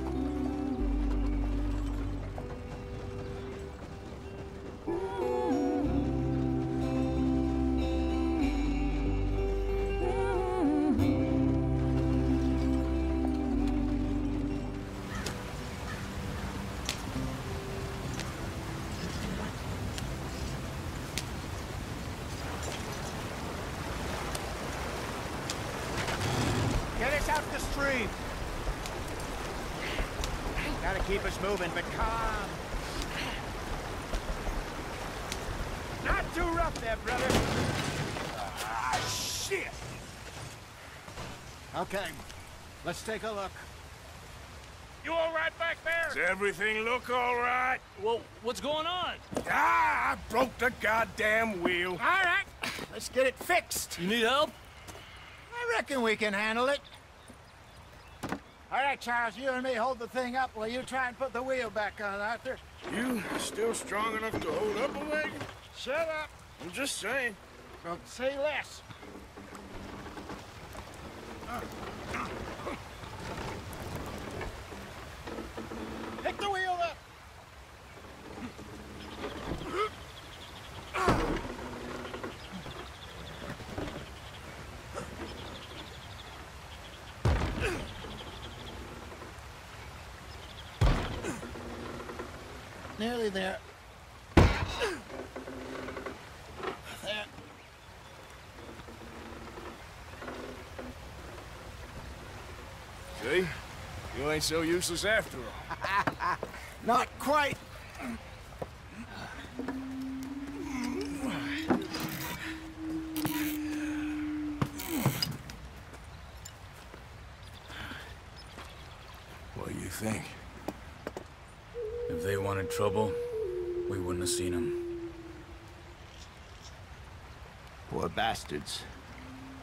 Keep us moving, but calm. Not too rough there, brother. Ah, shit! Okay, let's take a look. You all right back there? Does everything look all right? Well, what's going on? Ah, I broke the goddamn wheel. All right, let's get it fixed. You need help? I reckon we can handle it. All right, Charles, you and me hold the thing up while you try and put the wheel back on, Arthur. You still strong enough to hold up a wagon? Shut up. I'm just saying. Don't say less. Pick Nearly there. There. See? You ain't so useless after all. Not quite. What do you think? If they wanted trouble, we wouldn't have seen them. Poor bastards.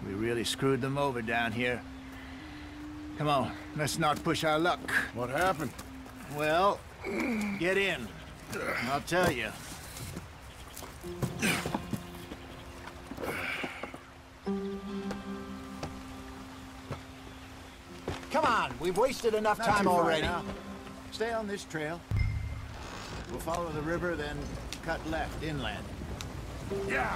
We really screwed them over down here. Come on, let's not push our luck. What happened? Well, get in. I'll tell you. Come on, we've wasted enough time already. Stay on this trail. We'll follow the river, then cut left inland. Yeah!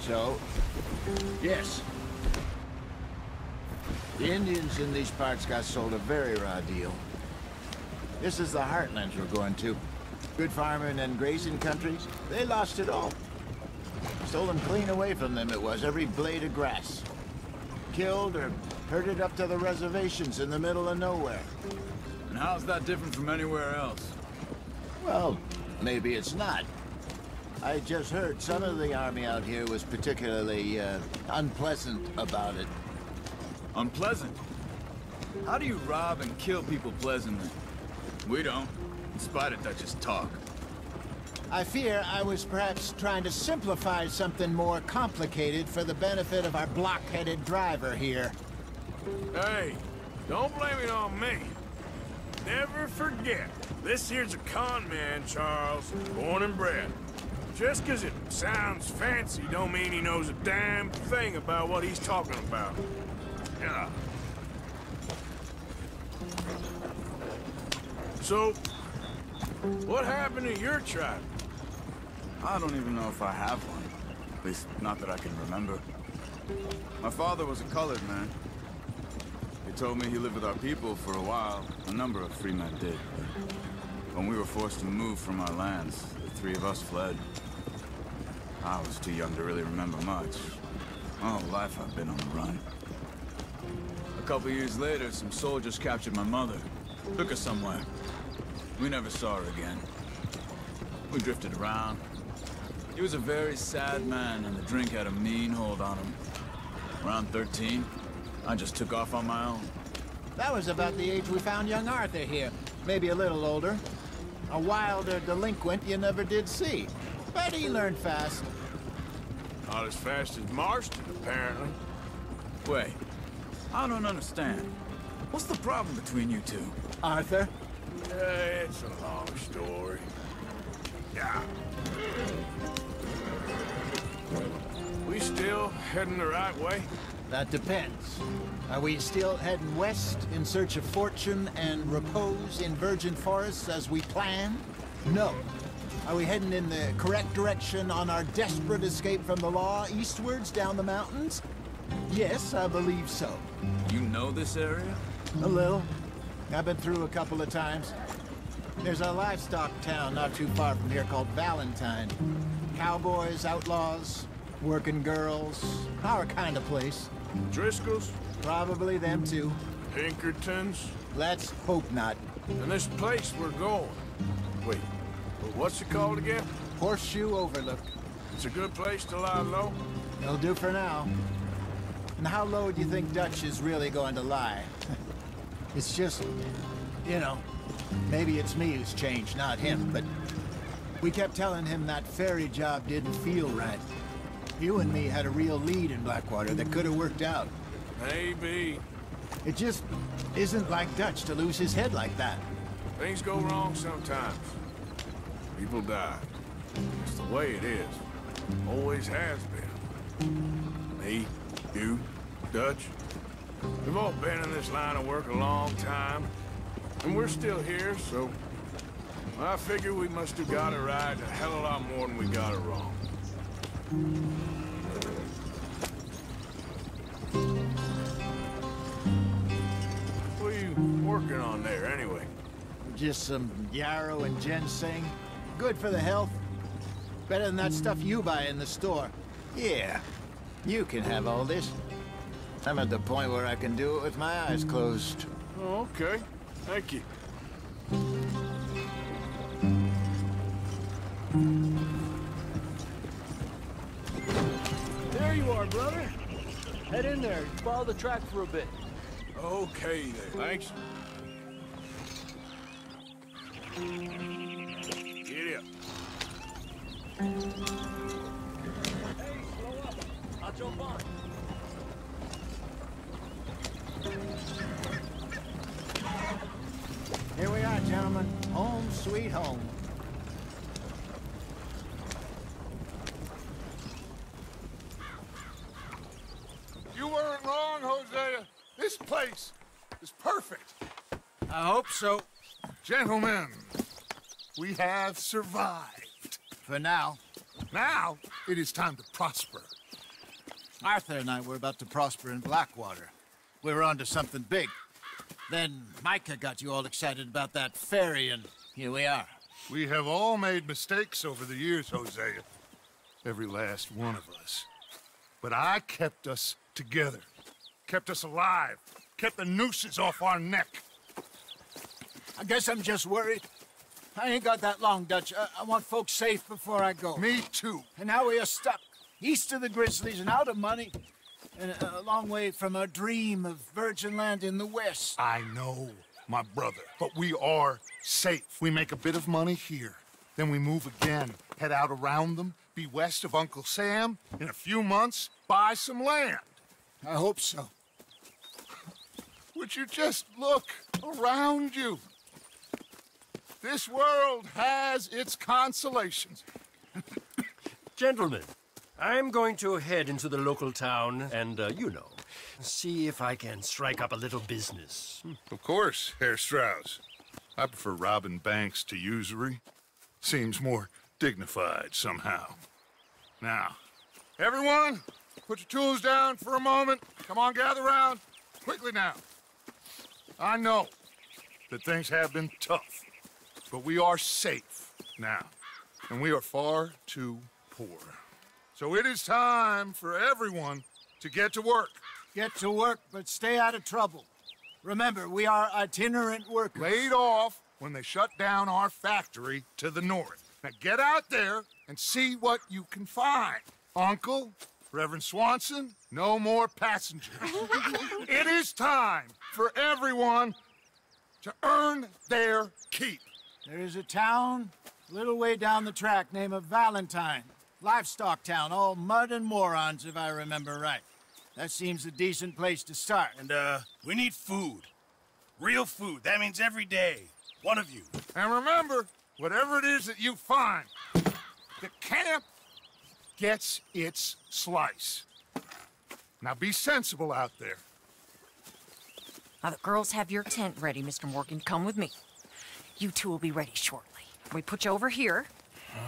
So, yes. The Indians in these parts got sold a very raw deal. This is the heartlands we're going to. Good farming and grazing countries, they lost it all. Stolen clean away from them it was, every blade of grass. Killed or herded up to the reservations in the middle of nowhere. And how's that different from anywhere else? Well, maybe it's not. I just heard some of the army out here was particularly unpleasant about it. Unpleasant? How do you rob and kill people pleasantly? We don't, in spite of Dutch's talk. I fear I was perhaps trying to simplify something more complicated for the benefit of our blockheaded driver here. Hey, don't blame it on me. Never forget, this here's a con man, Charles, born and bred. Just because it sounds fancy don't mean he knows a damn thing about what he's talking about. Yeah. So, what happened to your tribe? I don't even know if I have one. At least, not that I can remember. My father was a colored man. He told me he lived with our people for a while. A number of free men did. When we were forced to move from our lands, the three of us fled. I was too young to really remember much. My whole life I've been on the run. A couple years later, some soldiers captured my mother. Took her somewhere. We never saw her again. We drifted around. He was a very sad man, and the drink had a mean hold on him. Around 13, I just took off on my own. That was about the age we found young Arthur here. Maybe a little older. A wilder delinquent you never did see. But he learned fast. Not as fast as Marston, apparently. Wait. I don't understand. What's the problem between you two? Arthur? It's a long story. Yeah. We still heading the right way? That depends. Are we still heading west in search of fortune and repose in virgin forests as we planned? No. Are we heading in the correct direction on our desperate escape from the law eastwards down the mountains? Yes, I believe so. You know this area? A little. I've been through a couple of times. There's a livestock town not too far from here called Valentine. Cowboys, outlaws, working girls, our kind of place. Driscoll's? Probably them too. Pinkerton's? Let's hope not. And this place we're going. Wait, but what's it called again? Horseshoe Overlook. It's a good place to lie low? It'll do for now. And how low do you think Dutch is really going to lie? It's just, you know, maybe it's me who's changed, not him, but we kept telling him that ferry job didn't feel right. You and me had a real lead in Blackwater that could have worked out. Maybe. It just isn't like Dutch to lose his head like that. Things go wrong sometimes. People die. It's the way it is. Always has been. Me, you, Dutch. We've all been in this line of work a long time, and we're still here, so I figure we must have got it right a hell of a lot more than we got it wrong. What are you Just some yarrow and ginseng. Good for the health. Better than that stuff you buy in the store. Yeah, you can have all this. I'm at the point where I can do it with my eyes closed. Oh, okay. Thank you. There you are, brother. Head in there. Follow the track for a bit. Okay, then. Thanks. Get up. Hey, slow up. I'll jump on. Here we are, gentlemen. Home sweet home. You weren't wrong, Hosea. This place is perfect. I hope so. Gentlemen, we have survived. For now. Now it is time to prosper. Arthur and I were about to prosper in Blackwater. We were onto something big. Then Micah got you all excited about that ferry, and here we are. We have all made mistakes over the years, Hosea. Every last one of us. But I kept us together. Kept us alive. Kept the nooses off our neck. I guess I'm just worried. I ain't got that long, Dutch. I want folks safe before I go. Me too. And now we are stuck. East of the Grizzlies and out of money. And a long way from our dream of virgin land in the West. I know, my brother, but we are safe. We make a bit of money here, then we move again, head out around them, be west of Uncle Sam, in a few months, buy some land. I hope so. Would you just look around you? This world has its consolations. Gentlemen. I'm going to head into the local town and, see if I can strike up a little business. Of course, Herr Strauss. I prefer robbing banks to usury. Seems more dignified somehow. Now, everyone, put your tools down for a moment. Come on, gather round. Quickly now. I know that things have been tough, but we are safe now, and we are far too poor. So it is time for everyone to get to work. Get to work, but stay out of trouble. Remember, we are itinerant workers. Laid off when they shut down our factory to the north. Now get out there and see what you can find. Uncle, Reverend Swanson, no more passengers. It is time for everyone to earn their keep. There is a town a little way down the track named Valentine. Livestock town, all mud and morons, if I remember right. That seems a decent place to start. And, we need food. Real food. That means every day. One of you. And remember, whatever it is that you find, the camp gets its slice. Now be sensible out there. Now the girls have your tent ready, Mr. Morgan. Come with me. You two will be ready shortly. We put you over here.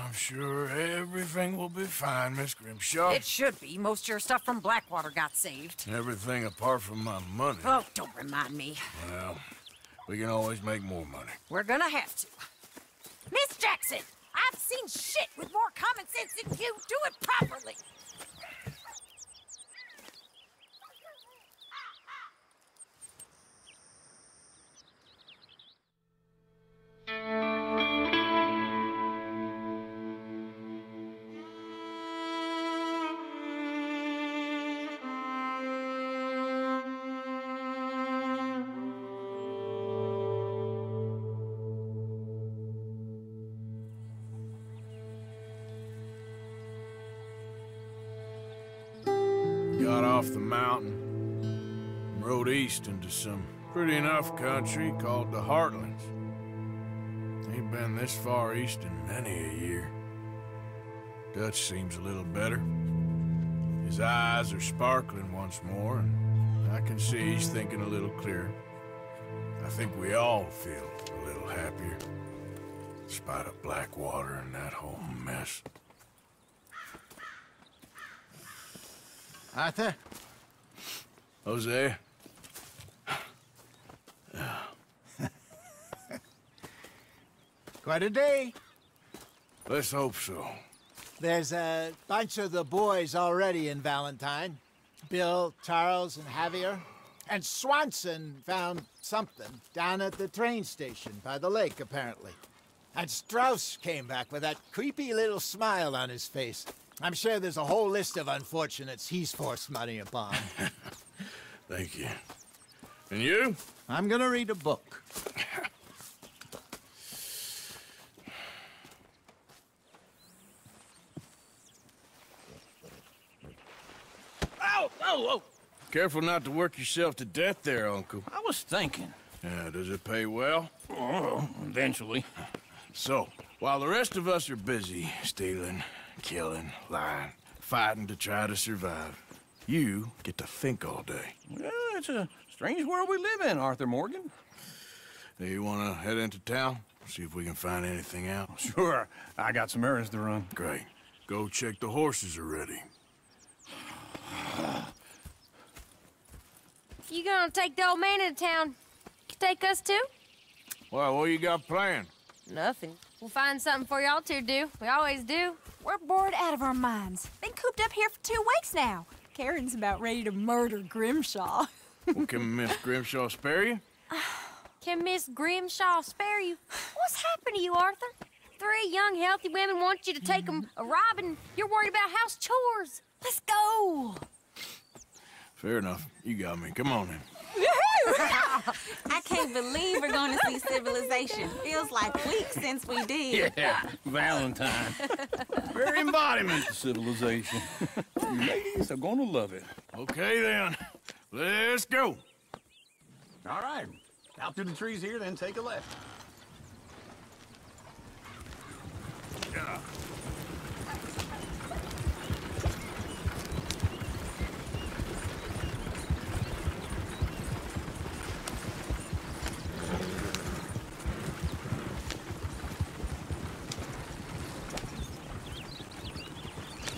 I'm sure everything will be fine, Miss Grimshaw. It should be. Most of your stuff from Blackwater got saved. Everything apart from my money. Oh, don't remind me. Well, we can always make more money. We're gonna have to. Miss Jackson, I've seen shit with more common sense than you. Do it properly. Off the mountain and rode east into some pretty enough country called the Heartlands. Ain't been this far east in many a year. Dutch seems a little better. His eyes are sparkling once more, and I can see he's thinking a little clearer. I think we all feel a little happier, in spite of Blackwater and that whole mess. Arthur? Jose? Quite a day. Let's hope so. There's a bunch of the boys already in Valentine. Bill, Charles, and Javier. And Swanson found something down at the train station by the lake, apparently. And Strauss came back with that creepy little smile on his face. I'm sure there's a whole list of unfortunates he's forced money upon. Thank you. And you? I'm gonna read a book. Ow! Ow! Ow! Careful not to work yourself to death there, Uncle. I was thinking. Yeah, does it pay well? Oh, eventually. So, while the rest of us are busy stealing, killing, lying, fighting to try to survive, you get to think all day. Well, it's a strange world we live in, Arthur Morgan. Hey, you want to head into town? See if we can find anything out? Sure. I got some errands to run. Great. Go check the horses are ready. If you gonna take the old man into town, you can take us too? Well, what you got planned? Nothing. We'll find something for y'all to do. We always do. We're bored out of our minds. Been cooped up here for 2 weeks now. Karen's about ready to murder Grimshaw. Well, can Miss Grimshaw spare you? Can Miss Grimshaw spare you? What's happened to you, Arthur? 3 young, healthy women want you to take them a-robbing. You're worried about house chores. Let's go. Fair enough. You got me. Come on, then. I can't believe we're going to see civilization. Feels like weeks since we did. Yeah, Valentine. Very embodiment of civilization. You ladies are going to love it. Okay, then. Let's go. All right. Out through the trees here, then take a left. Yeah.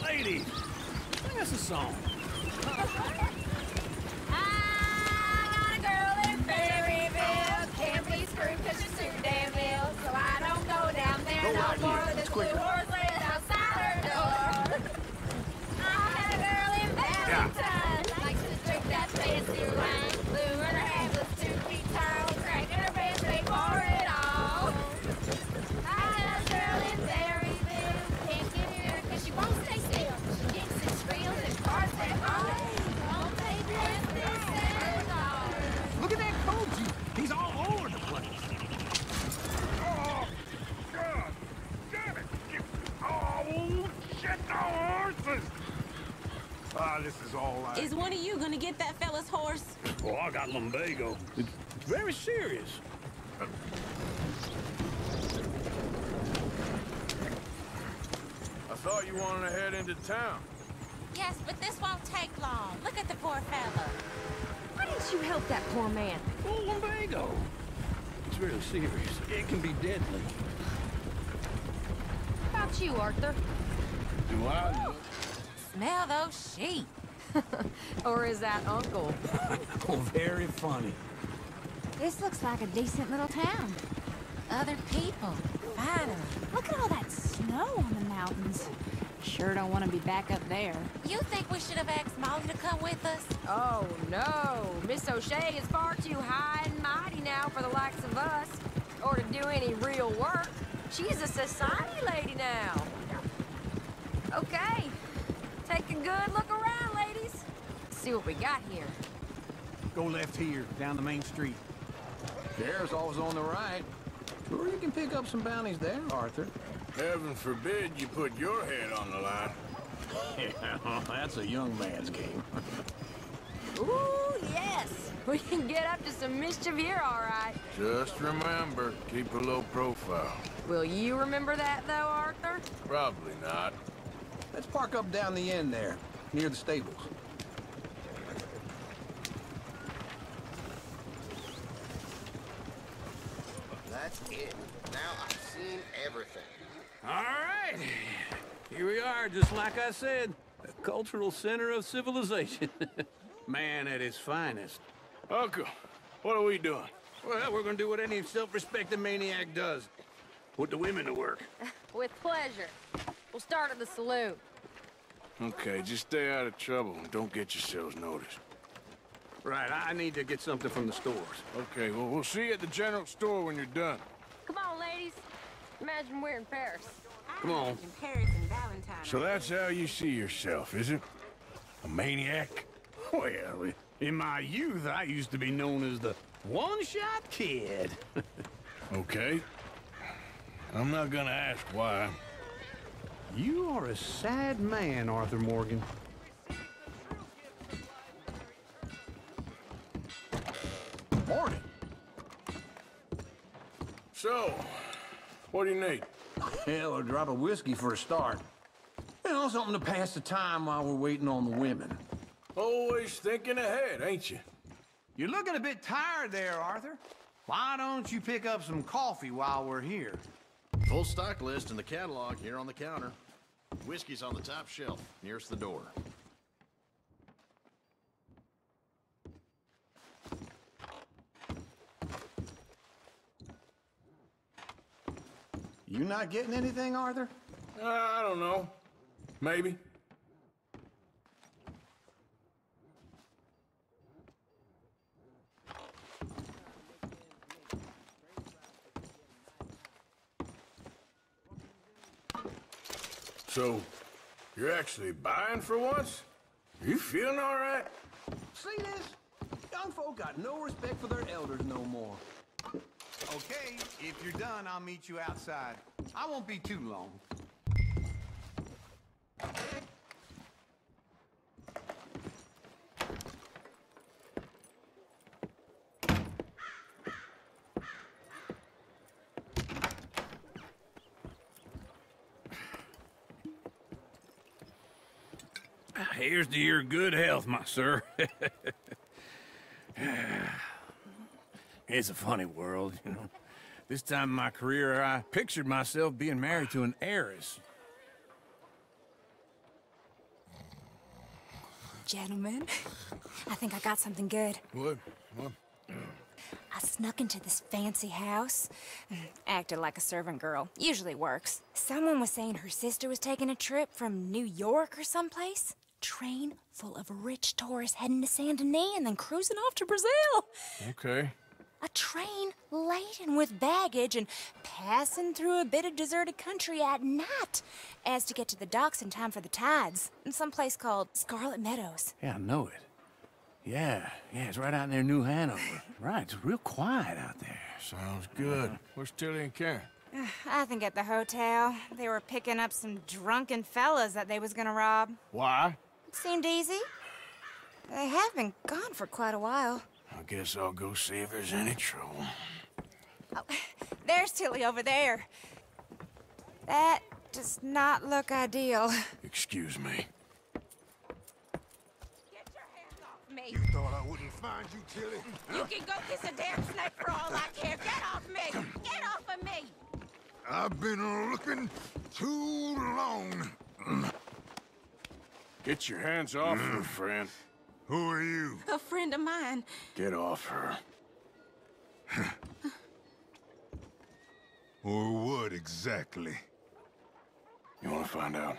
Ladies, sing us a song. I got a girl in Berryville. Can't be screwed because she's too damn ill. So I don't go down there no more than 2 horses outside her door. I had a girl in Valentine. Yeah. Likes to drink that fancy wine. Blue and her hand was 2 feet tall. Cracking her pants, paid for it all. I got a girl in Berryville. Can't get her because she won't stay still. Look at that Koji. He's all over the place. Oh, God damn it. Oh, shit, the horses. Ah, this is all right. Is one of you gonna get that fella's horse? Well, I got lumbago. It's very serious. I thought you wanted to head into town. Yes, but this won't take long. Look at the poor fellow. Why didn't you help that poor man? Oh, lumbago. It's really serious. It can be deadly. How about you, Arthur? Do I? Ooh. Smell those sheep. Or is that Uncle? Oh, very funny. This looks like a decent little town. Other people. Finally. Look at all that snow on the mountains. Sure don't want to be back up there. You think we should have asked Molly to come with us? Oh, no. Miss O'Shea is far too high and mighty now for the likes of us, or to do any real work. She's a society lady now. Okay. Take a good look around, ladies. Let's see what we got here. Go left here, down the main street. There's always on the right. Sure, you can pick up some bounties there, Arthur. Heaven forbid you put your head on the line. Yeah, well, that's a young man's game. Ooh, yes. We can get up to some mischief here, all right. Just remember, keep a low profile. Will you remember that, though, Arthur? Probably not. Let's park up down the end there, near the stables. That's it. Now I've seen everything. All right, here we are, just like I said, the cultural center of civilization. Man at his finest. Uncle, what are we doing? Well, we're gonna do what any self-respecting maniac does. Put the women to work. With pleasure. We'll start at the saloon. Okay, just stay out of trouble and don't get yourselves noticed. Right, I need to get something from the stores. Okay, well, we'll see you at the general store when you're done. Come on, ladies. Imagine we're in Paris. Come on. Paris and Valentine. So that's how you see yourself, is it? A maniac? Well, in my youth, I used to be known as the one-shot kid. Okay. I'm not gonna ask why. You are a sad man, Arthur Morgan. Morning. So, what do you need? Hell, a drop of whiskey for a start. You know, something to pass the time while we're waiting on the women. Always thinking ahead, ain't you? You're looking a bit tired there, Arthur. Why don't you pick up some coffee while we're here? Full stock list in the catalog here on the counter. Whiskey's on the top shelf, nearest the door. You not getting anything, Arthur? I don't know. Maybe. So, you're actually buying for once? You feeling all right? See this? Young folk got no respect for their elders no more. Okay, if you're done, I'll meet you outside. I won't be too long. Here's to your good health, my sir. It's a funny world, you know. This time in my career, I pictured myself being married to an heiress. Gentlemen, I think I got something good. What? What? I snuck into this fancy house. Acted like a servant girl. Usually works. Someone was saying her sister was taking a trip from New York or someplace. Train full of rich tourists heading to Saint Denis and then cruising off to Brazil. Okay. A train laden with baggage and passing through a bit of deserted country at night as to get to the docks in time for the tides in some place called Scarlet Meadows. Yeah, I know it. Yeah, it's right out near New Hanover. Right, it's real quiet out there. Sounds good. Where's Tilly and Karen? I think at the hotel. They were picking up some drunken fellas that they was gonna rob. Why? Seemed easy. They have been gone for quite a while. I guess I'll go see if there's any trouble. Oh, there's Tilly over there. That does not look ideal. Excuse me. Get your hands off me! You thought I wouldn't find you, Tilly? You can go kiss a damn snake for all I care. Get off me! Get off of me! I've been looking too long. Get your hands off her, friend. Who are you? A friend of mine. Get off her. Or what exactly? You want to find out?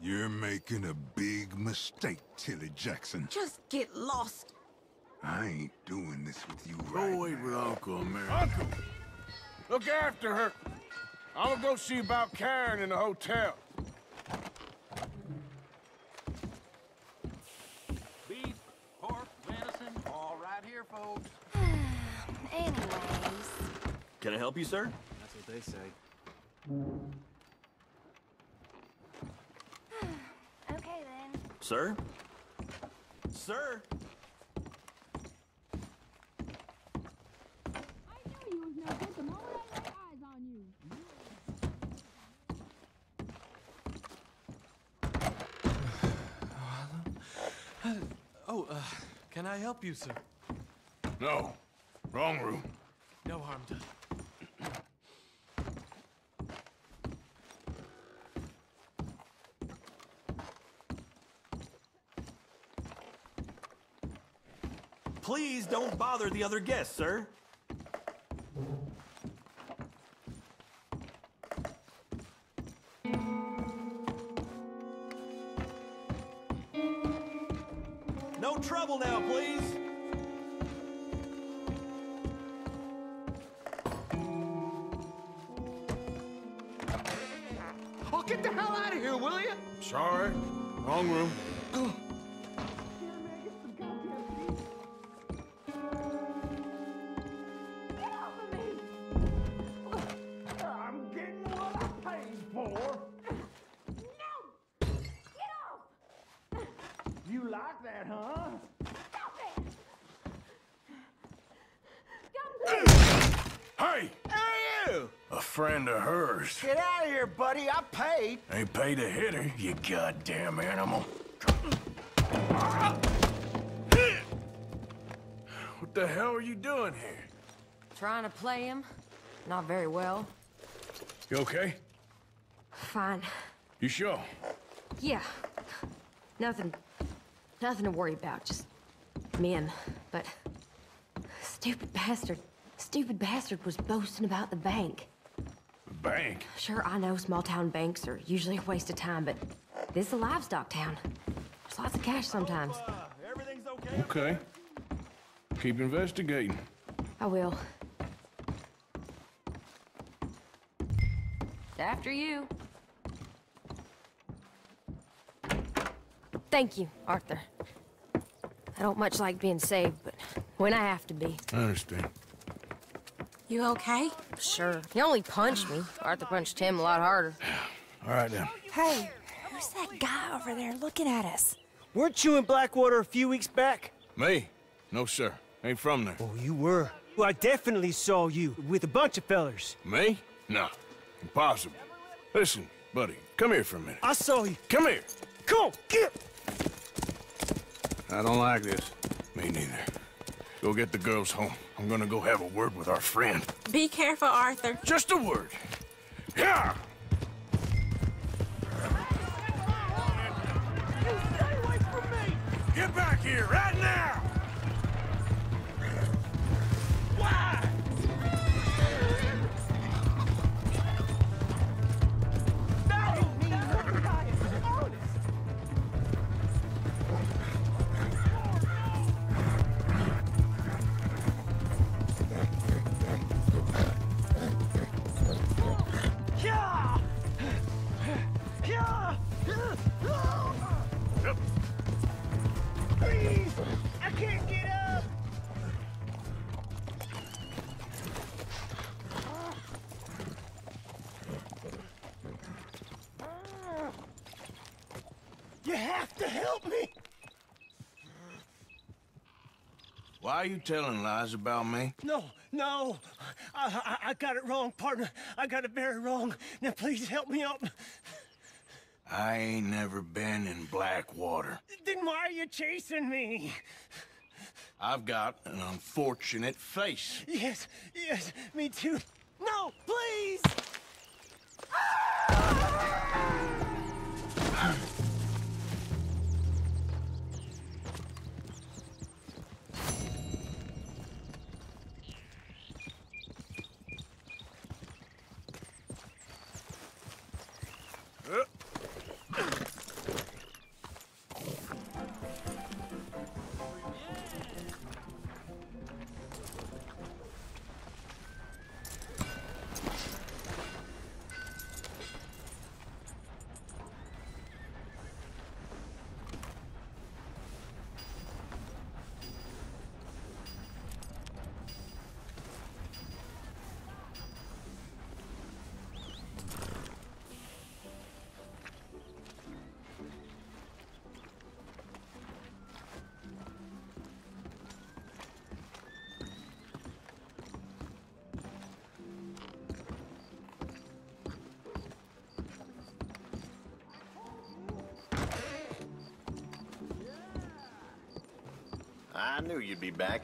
You're making a big mistake, Tilly Jackson. Just get lost. I ain't doing this with you right now. Go wait with Uncle Mary. Uncle! Look after her. I'm gonna go see about Karen in the hotel. Beef, pork, venison, all right here, folks. Anyways. Can I help you, sir? That's what they say. Okay, then. Sir? Sir? I know you was no good the moment I had eyes on you. Can I help you, sir? No. Wrong room. No harm done. Please don't bother the other guests, sir. No trouble now, please. Oh, get the hell out of here, will you? Sorry. Wrong room. Ain't paid to hit her, you goddamn animal. What the hell are you doing here? Trying to play him. Not very well. You okay? Fine. You sure? Yeah. Nothing to worry about. Just men. But stupid bastard was boasting about the bank. Bank? Sure, I know small-town banks are usually a waste of time, but this is a livestock town. There's lots of cash sometimes. Everything's okay. Okay. Keep investigating. I will. After you. Thank you, Arthur. I don't much like being saved, but when I have to be. I understand. You okay? Sure. He only punched me. Arthur punched him a lot harder. All right, now. Hey, who's that guy over there looking at us? Weren't you in Blackwater a few weeks back? Me? No, sir. Ain't from there. Oh, you were. Well, I definitely saw you with a bunch of fellers. Me? No. Impossible. Listen, buddy. Come here for a minute. I saw you. Come here. Come on. Get. I don't like this. Me neither. Go get the girls home. I'm gonna go have a word with our friend. Be careful, Arthur. Just a word. Yeah! Stay away from me! Get back here, right now! Why? Why are you telling lies about me? No. I got it wrong, partner. I got it very wrong. Now, please help me up. I ain't never been in Blackwater. Then why are you chasing me? I've got an unfortunate face. Yes, me too. No, please! Ah! I knew you'd be back.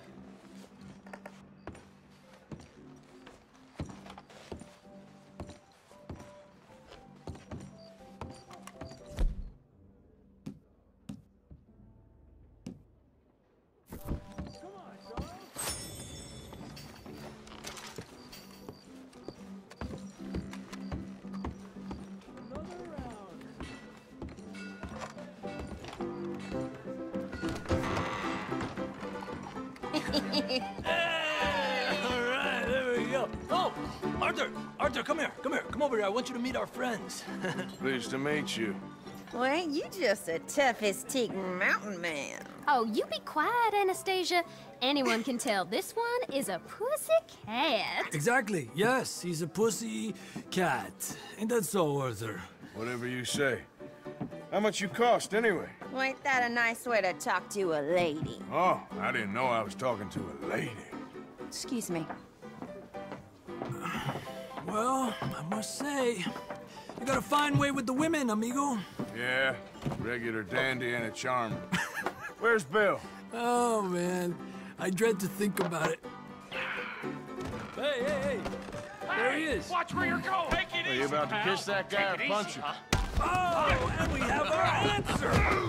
Come on, All right, there we go. Oh, Arthur, come here, come over here. I want you to meet our friends. Pleased to meet you. Well, ain't you just the toughest teak mountain man? Oh, you be quiet, Anastasia. Anyone can tell this one is a pussy cat. Exactly. Yes, he's a pussy cat. Ain't that so, Arthur? Whatever you say. How much you cost, anyway? Well, ain't that a nice way to talk to a lady? Oh, I didn't know I was talking to a lady. Excuse me. Well, I must say, you got a fine way with the women, amigo. Yeah, regular dandy and a charmer. Where's Bill? Oh, man. I dread to think about it. Hey. There he is. Watch where you're going. Take it easy, are you about to kiss that guy or punch him? Oh, and we have our answer.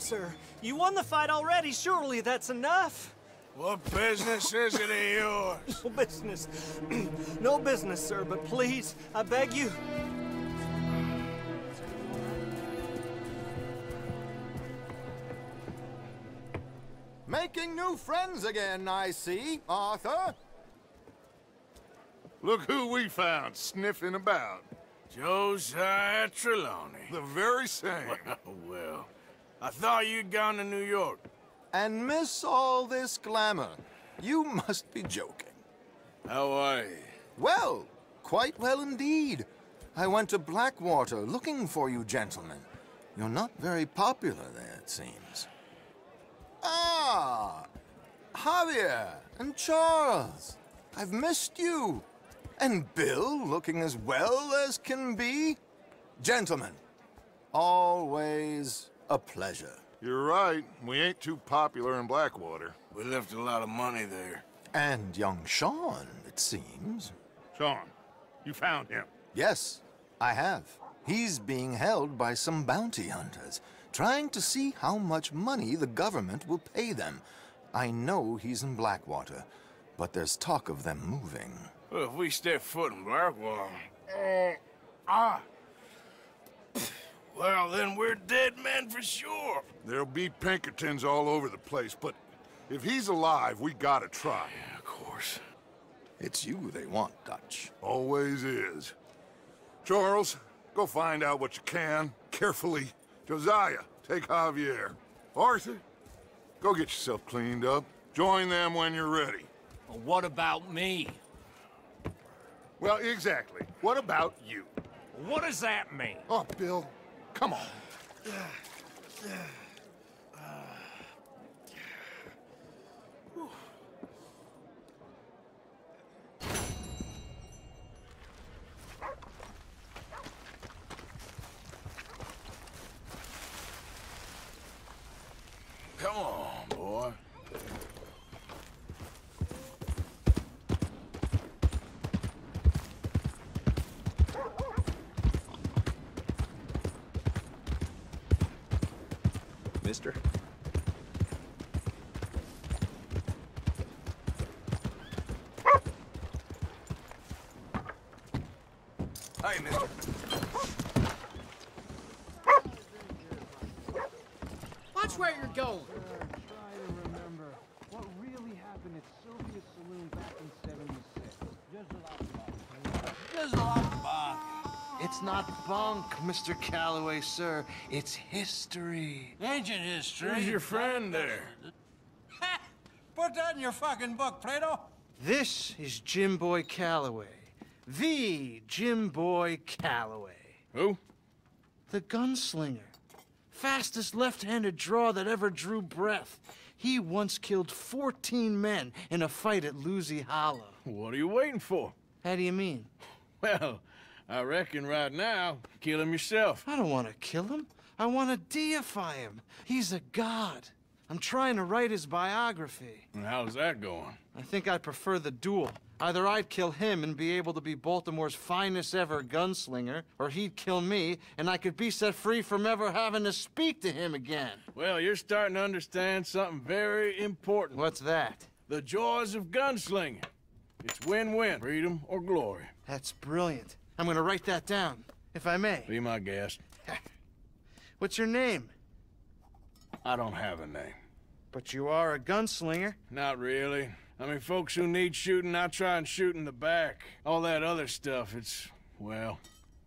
Sir, you won the fight already. Surely that's enough. What business is it of yours? No business. No business, sir, but please, I beg you. Making new friends again, I see, Arthur. Look who we found sniffing about. Josiah Trelawney. The very same. Well. I thought you'd gone to New York. And miss all this glamour. You must be joking. How are you? Well, quite well indeed. I went to Blackwater looking for you gentlemen. You're not very popular there, it seems. Ah! Javier and Charles. I've missed you. And Bill looking as well as can be. Gentlemen, always a pleasure. You're right. We ain't too popular in Blackwater. We left a lot of money there. And young Sean, it seems. Sean, you found him? Yes, I have. He's being held by some bounty hunters, trying to see how much money the government will pay them. I know he's in Blackwater, but there's talk of them moving. Well, if we step foot in Blackwater, well, then we're dead men for sure. There'll be Pinkertons all over the place, but if he's alive, we gotta try. Yeah, of course. It's you they want, Dutch. Always is. Charles, go find out what you can, carefully. Josiah, take Javier. Arthur, go get yourself cleaned up. Join them when you're ready. Well, what about me? Well, exactly. What about you? What does that mean? Oh, Bill, come on. Come on, boy. Mister. Hey, mister. Watch where you're going. It's not bunk, Mr. Calloway, sir. It's history. Ancient history. Who's your friend there? Ha! Put that in your fucking book, Plato. This is Jim Boy Calloway. The Jim Boy Calloway. Who? The gunslinger. Fastest left-handed draw that ever drew breath. He once killed 14 men in a fight at Lucy Hollow. What are you waiting for? How do you mean? Well, I reckon right now, kill him yourself. I don't want to kill him. I want to deify him. He's a god. I'm trying to write his biography. And how's that going? I think I prefer the duel. Either I'd kill him and be able to be Baltimore's finest ever gunslinger, or he'd kill me, and I could be set free from ever having to speak to him again. Well, you're starting to understand something very important. What's that? The joys of gunslinging. It's win-win, freedom or glory. That's brilliant. I'm gonna write that down, if I may. Be my guest. What's your name? I don't have a name. But you are a gunslinger. Not really. I mean, folks who need shooting, I try and shoot in the back. All that other stuff, it's, well,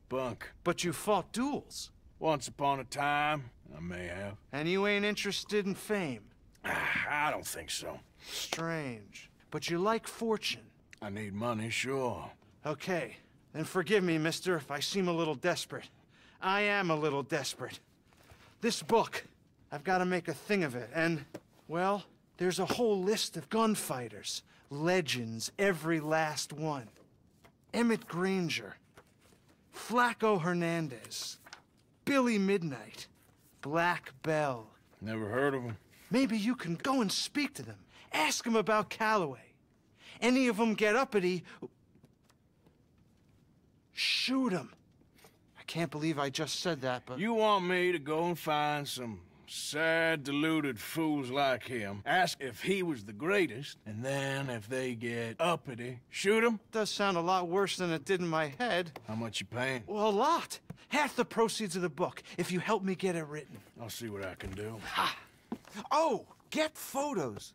bunk. But you fought duels. Once upon a time, I may have. And you ain't interested in fame? I don't think so. Strange. But you like fortune. I need money, sure. Okay. Then forgive me, mister, if I seem a little desperate. I am a little desperate. This book, I've got to make a thing of it, and, well, there's a whole list of gunfighters. Legends, every last one. Emmett Granger, Flaco Hernandez, Billy Midnight, Black Bell. Never heard of them. Maybe you can go and speak to them. Ask them about Calloway. Any of them get uppity, shoot him. I can't believe I just said that, but... You want me to go and find some sad, deluded fools like him, ask if he was the greatest, and then if they get uppity, shoot him? Does sound a lot worse than it did in my head. How much you paying? Well, a lot. Half the proceeds of the book, if you help me get it written. I'll see what I can do. Ha! Oh, get photos.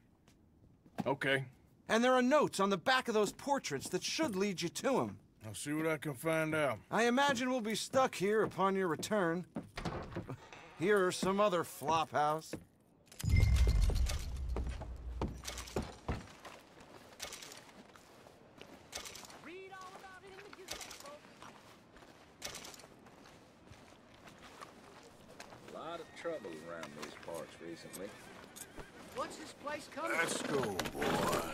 Okay. And there are notes on the back of those portraits that should lead you to him. I'll see what I can find out. I imagine we'll be stuck here upon your return. Here or some other flop house. Read all about it in the Gazette, folks. A lot of trouble around these parts recently. What's this place coming? Let's go, boy.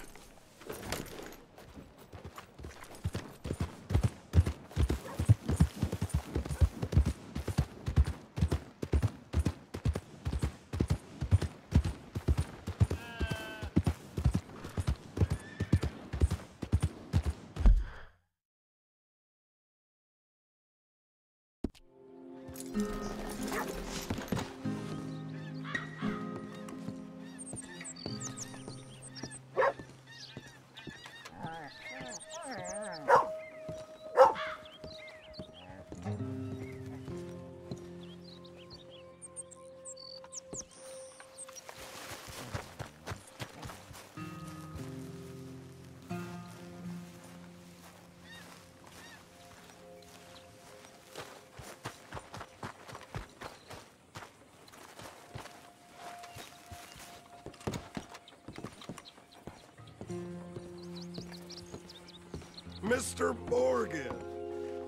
Mr. Morgan.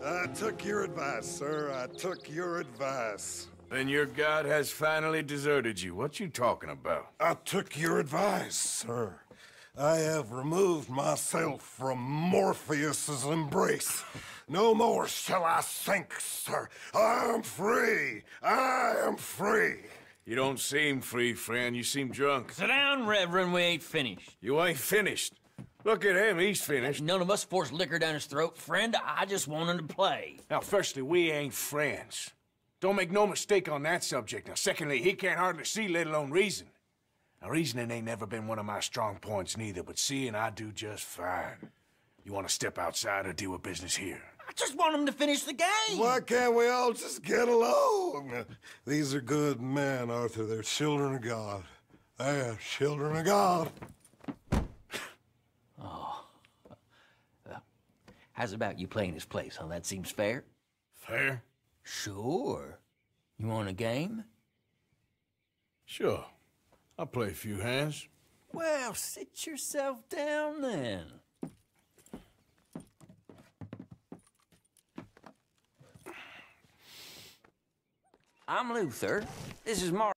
I took your advice, sir. I took your advice. Then your God has finally deserted you. What you talking about? I took your advice, sir. I have removed myself from Morpheus's embrace. No more shall I sink, sir. I am free. I am free. You don't seem free, friend. You seem drunk. Sit down, Reverend. We ain't finished. You ain't finished. Look at him. He's finished. None of us forced liquor down his throat. Friend, I just want him to play. Now, firstly, we ain't friends. Don't make no mistake on that subject. Now, secondly, he can't hardly see, let alone reason. Now, reasoning ain't never been one of my strong points neither, but seeing I do just fine. You want to step outside or do a business here? I just want him to finish the game. Why can't we all just get along? These are good men, Arthur. They're children of God. They're children of God. Oh. How's about you playing his place, huh? That seems fair. Fair? Sure. You want a game? Sure. I'll play a few hands. Well, sit yourself down then. I'm Luther. This is Mark.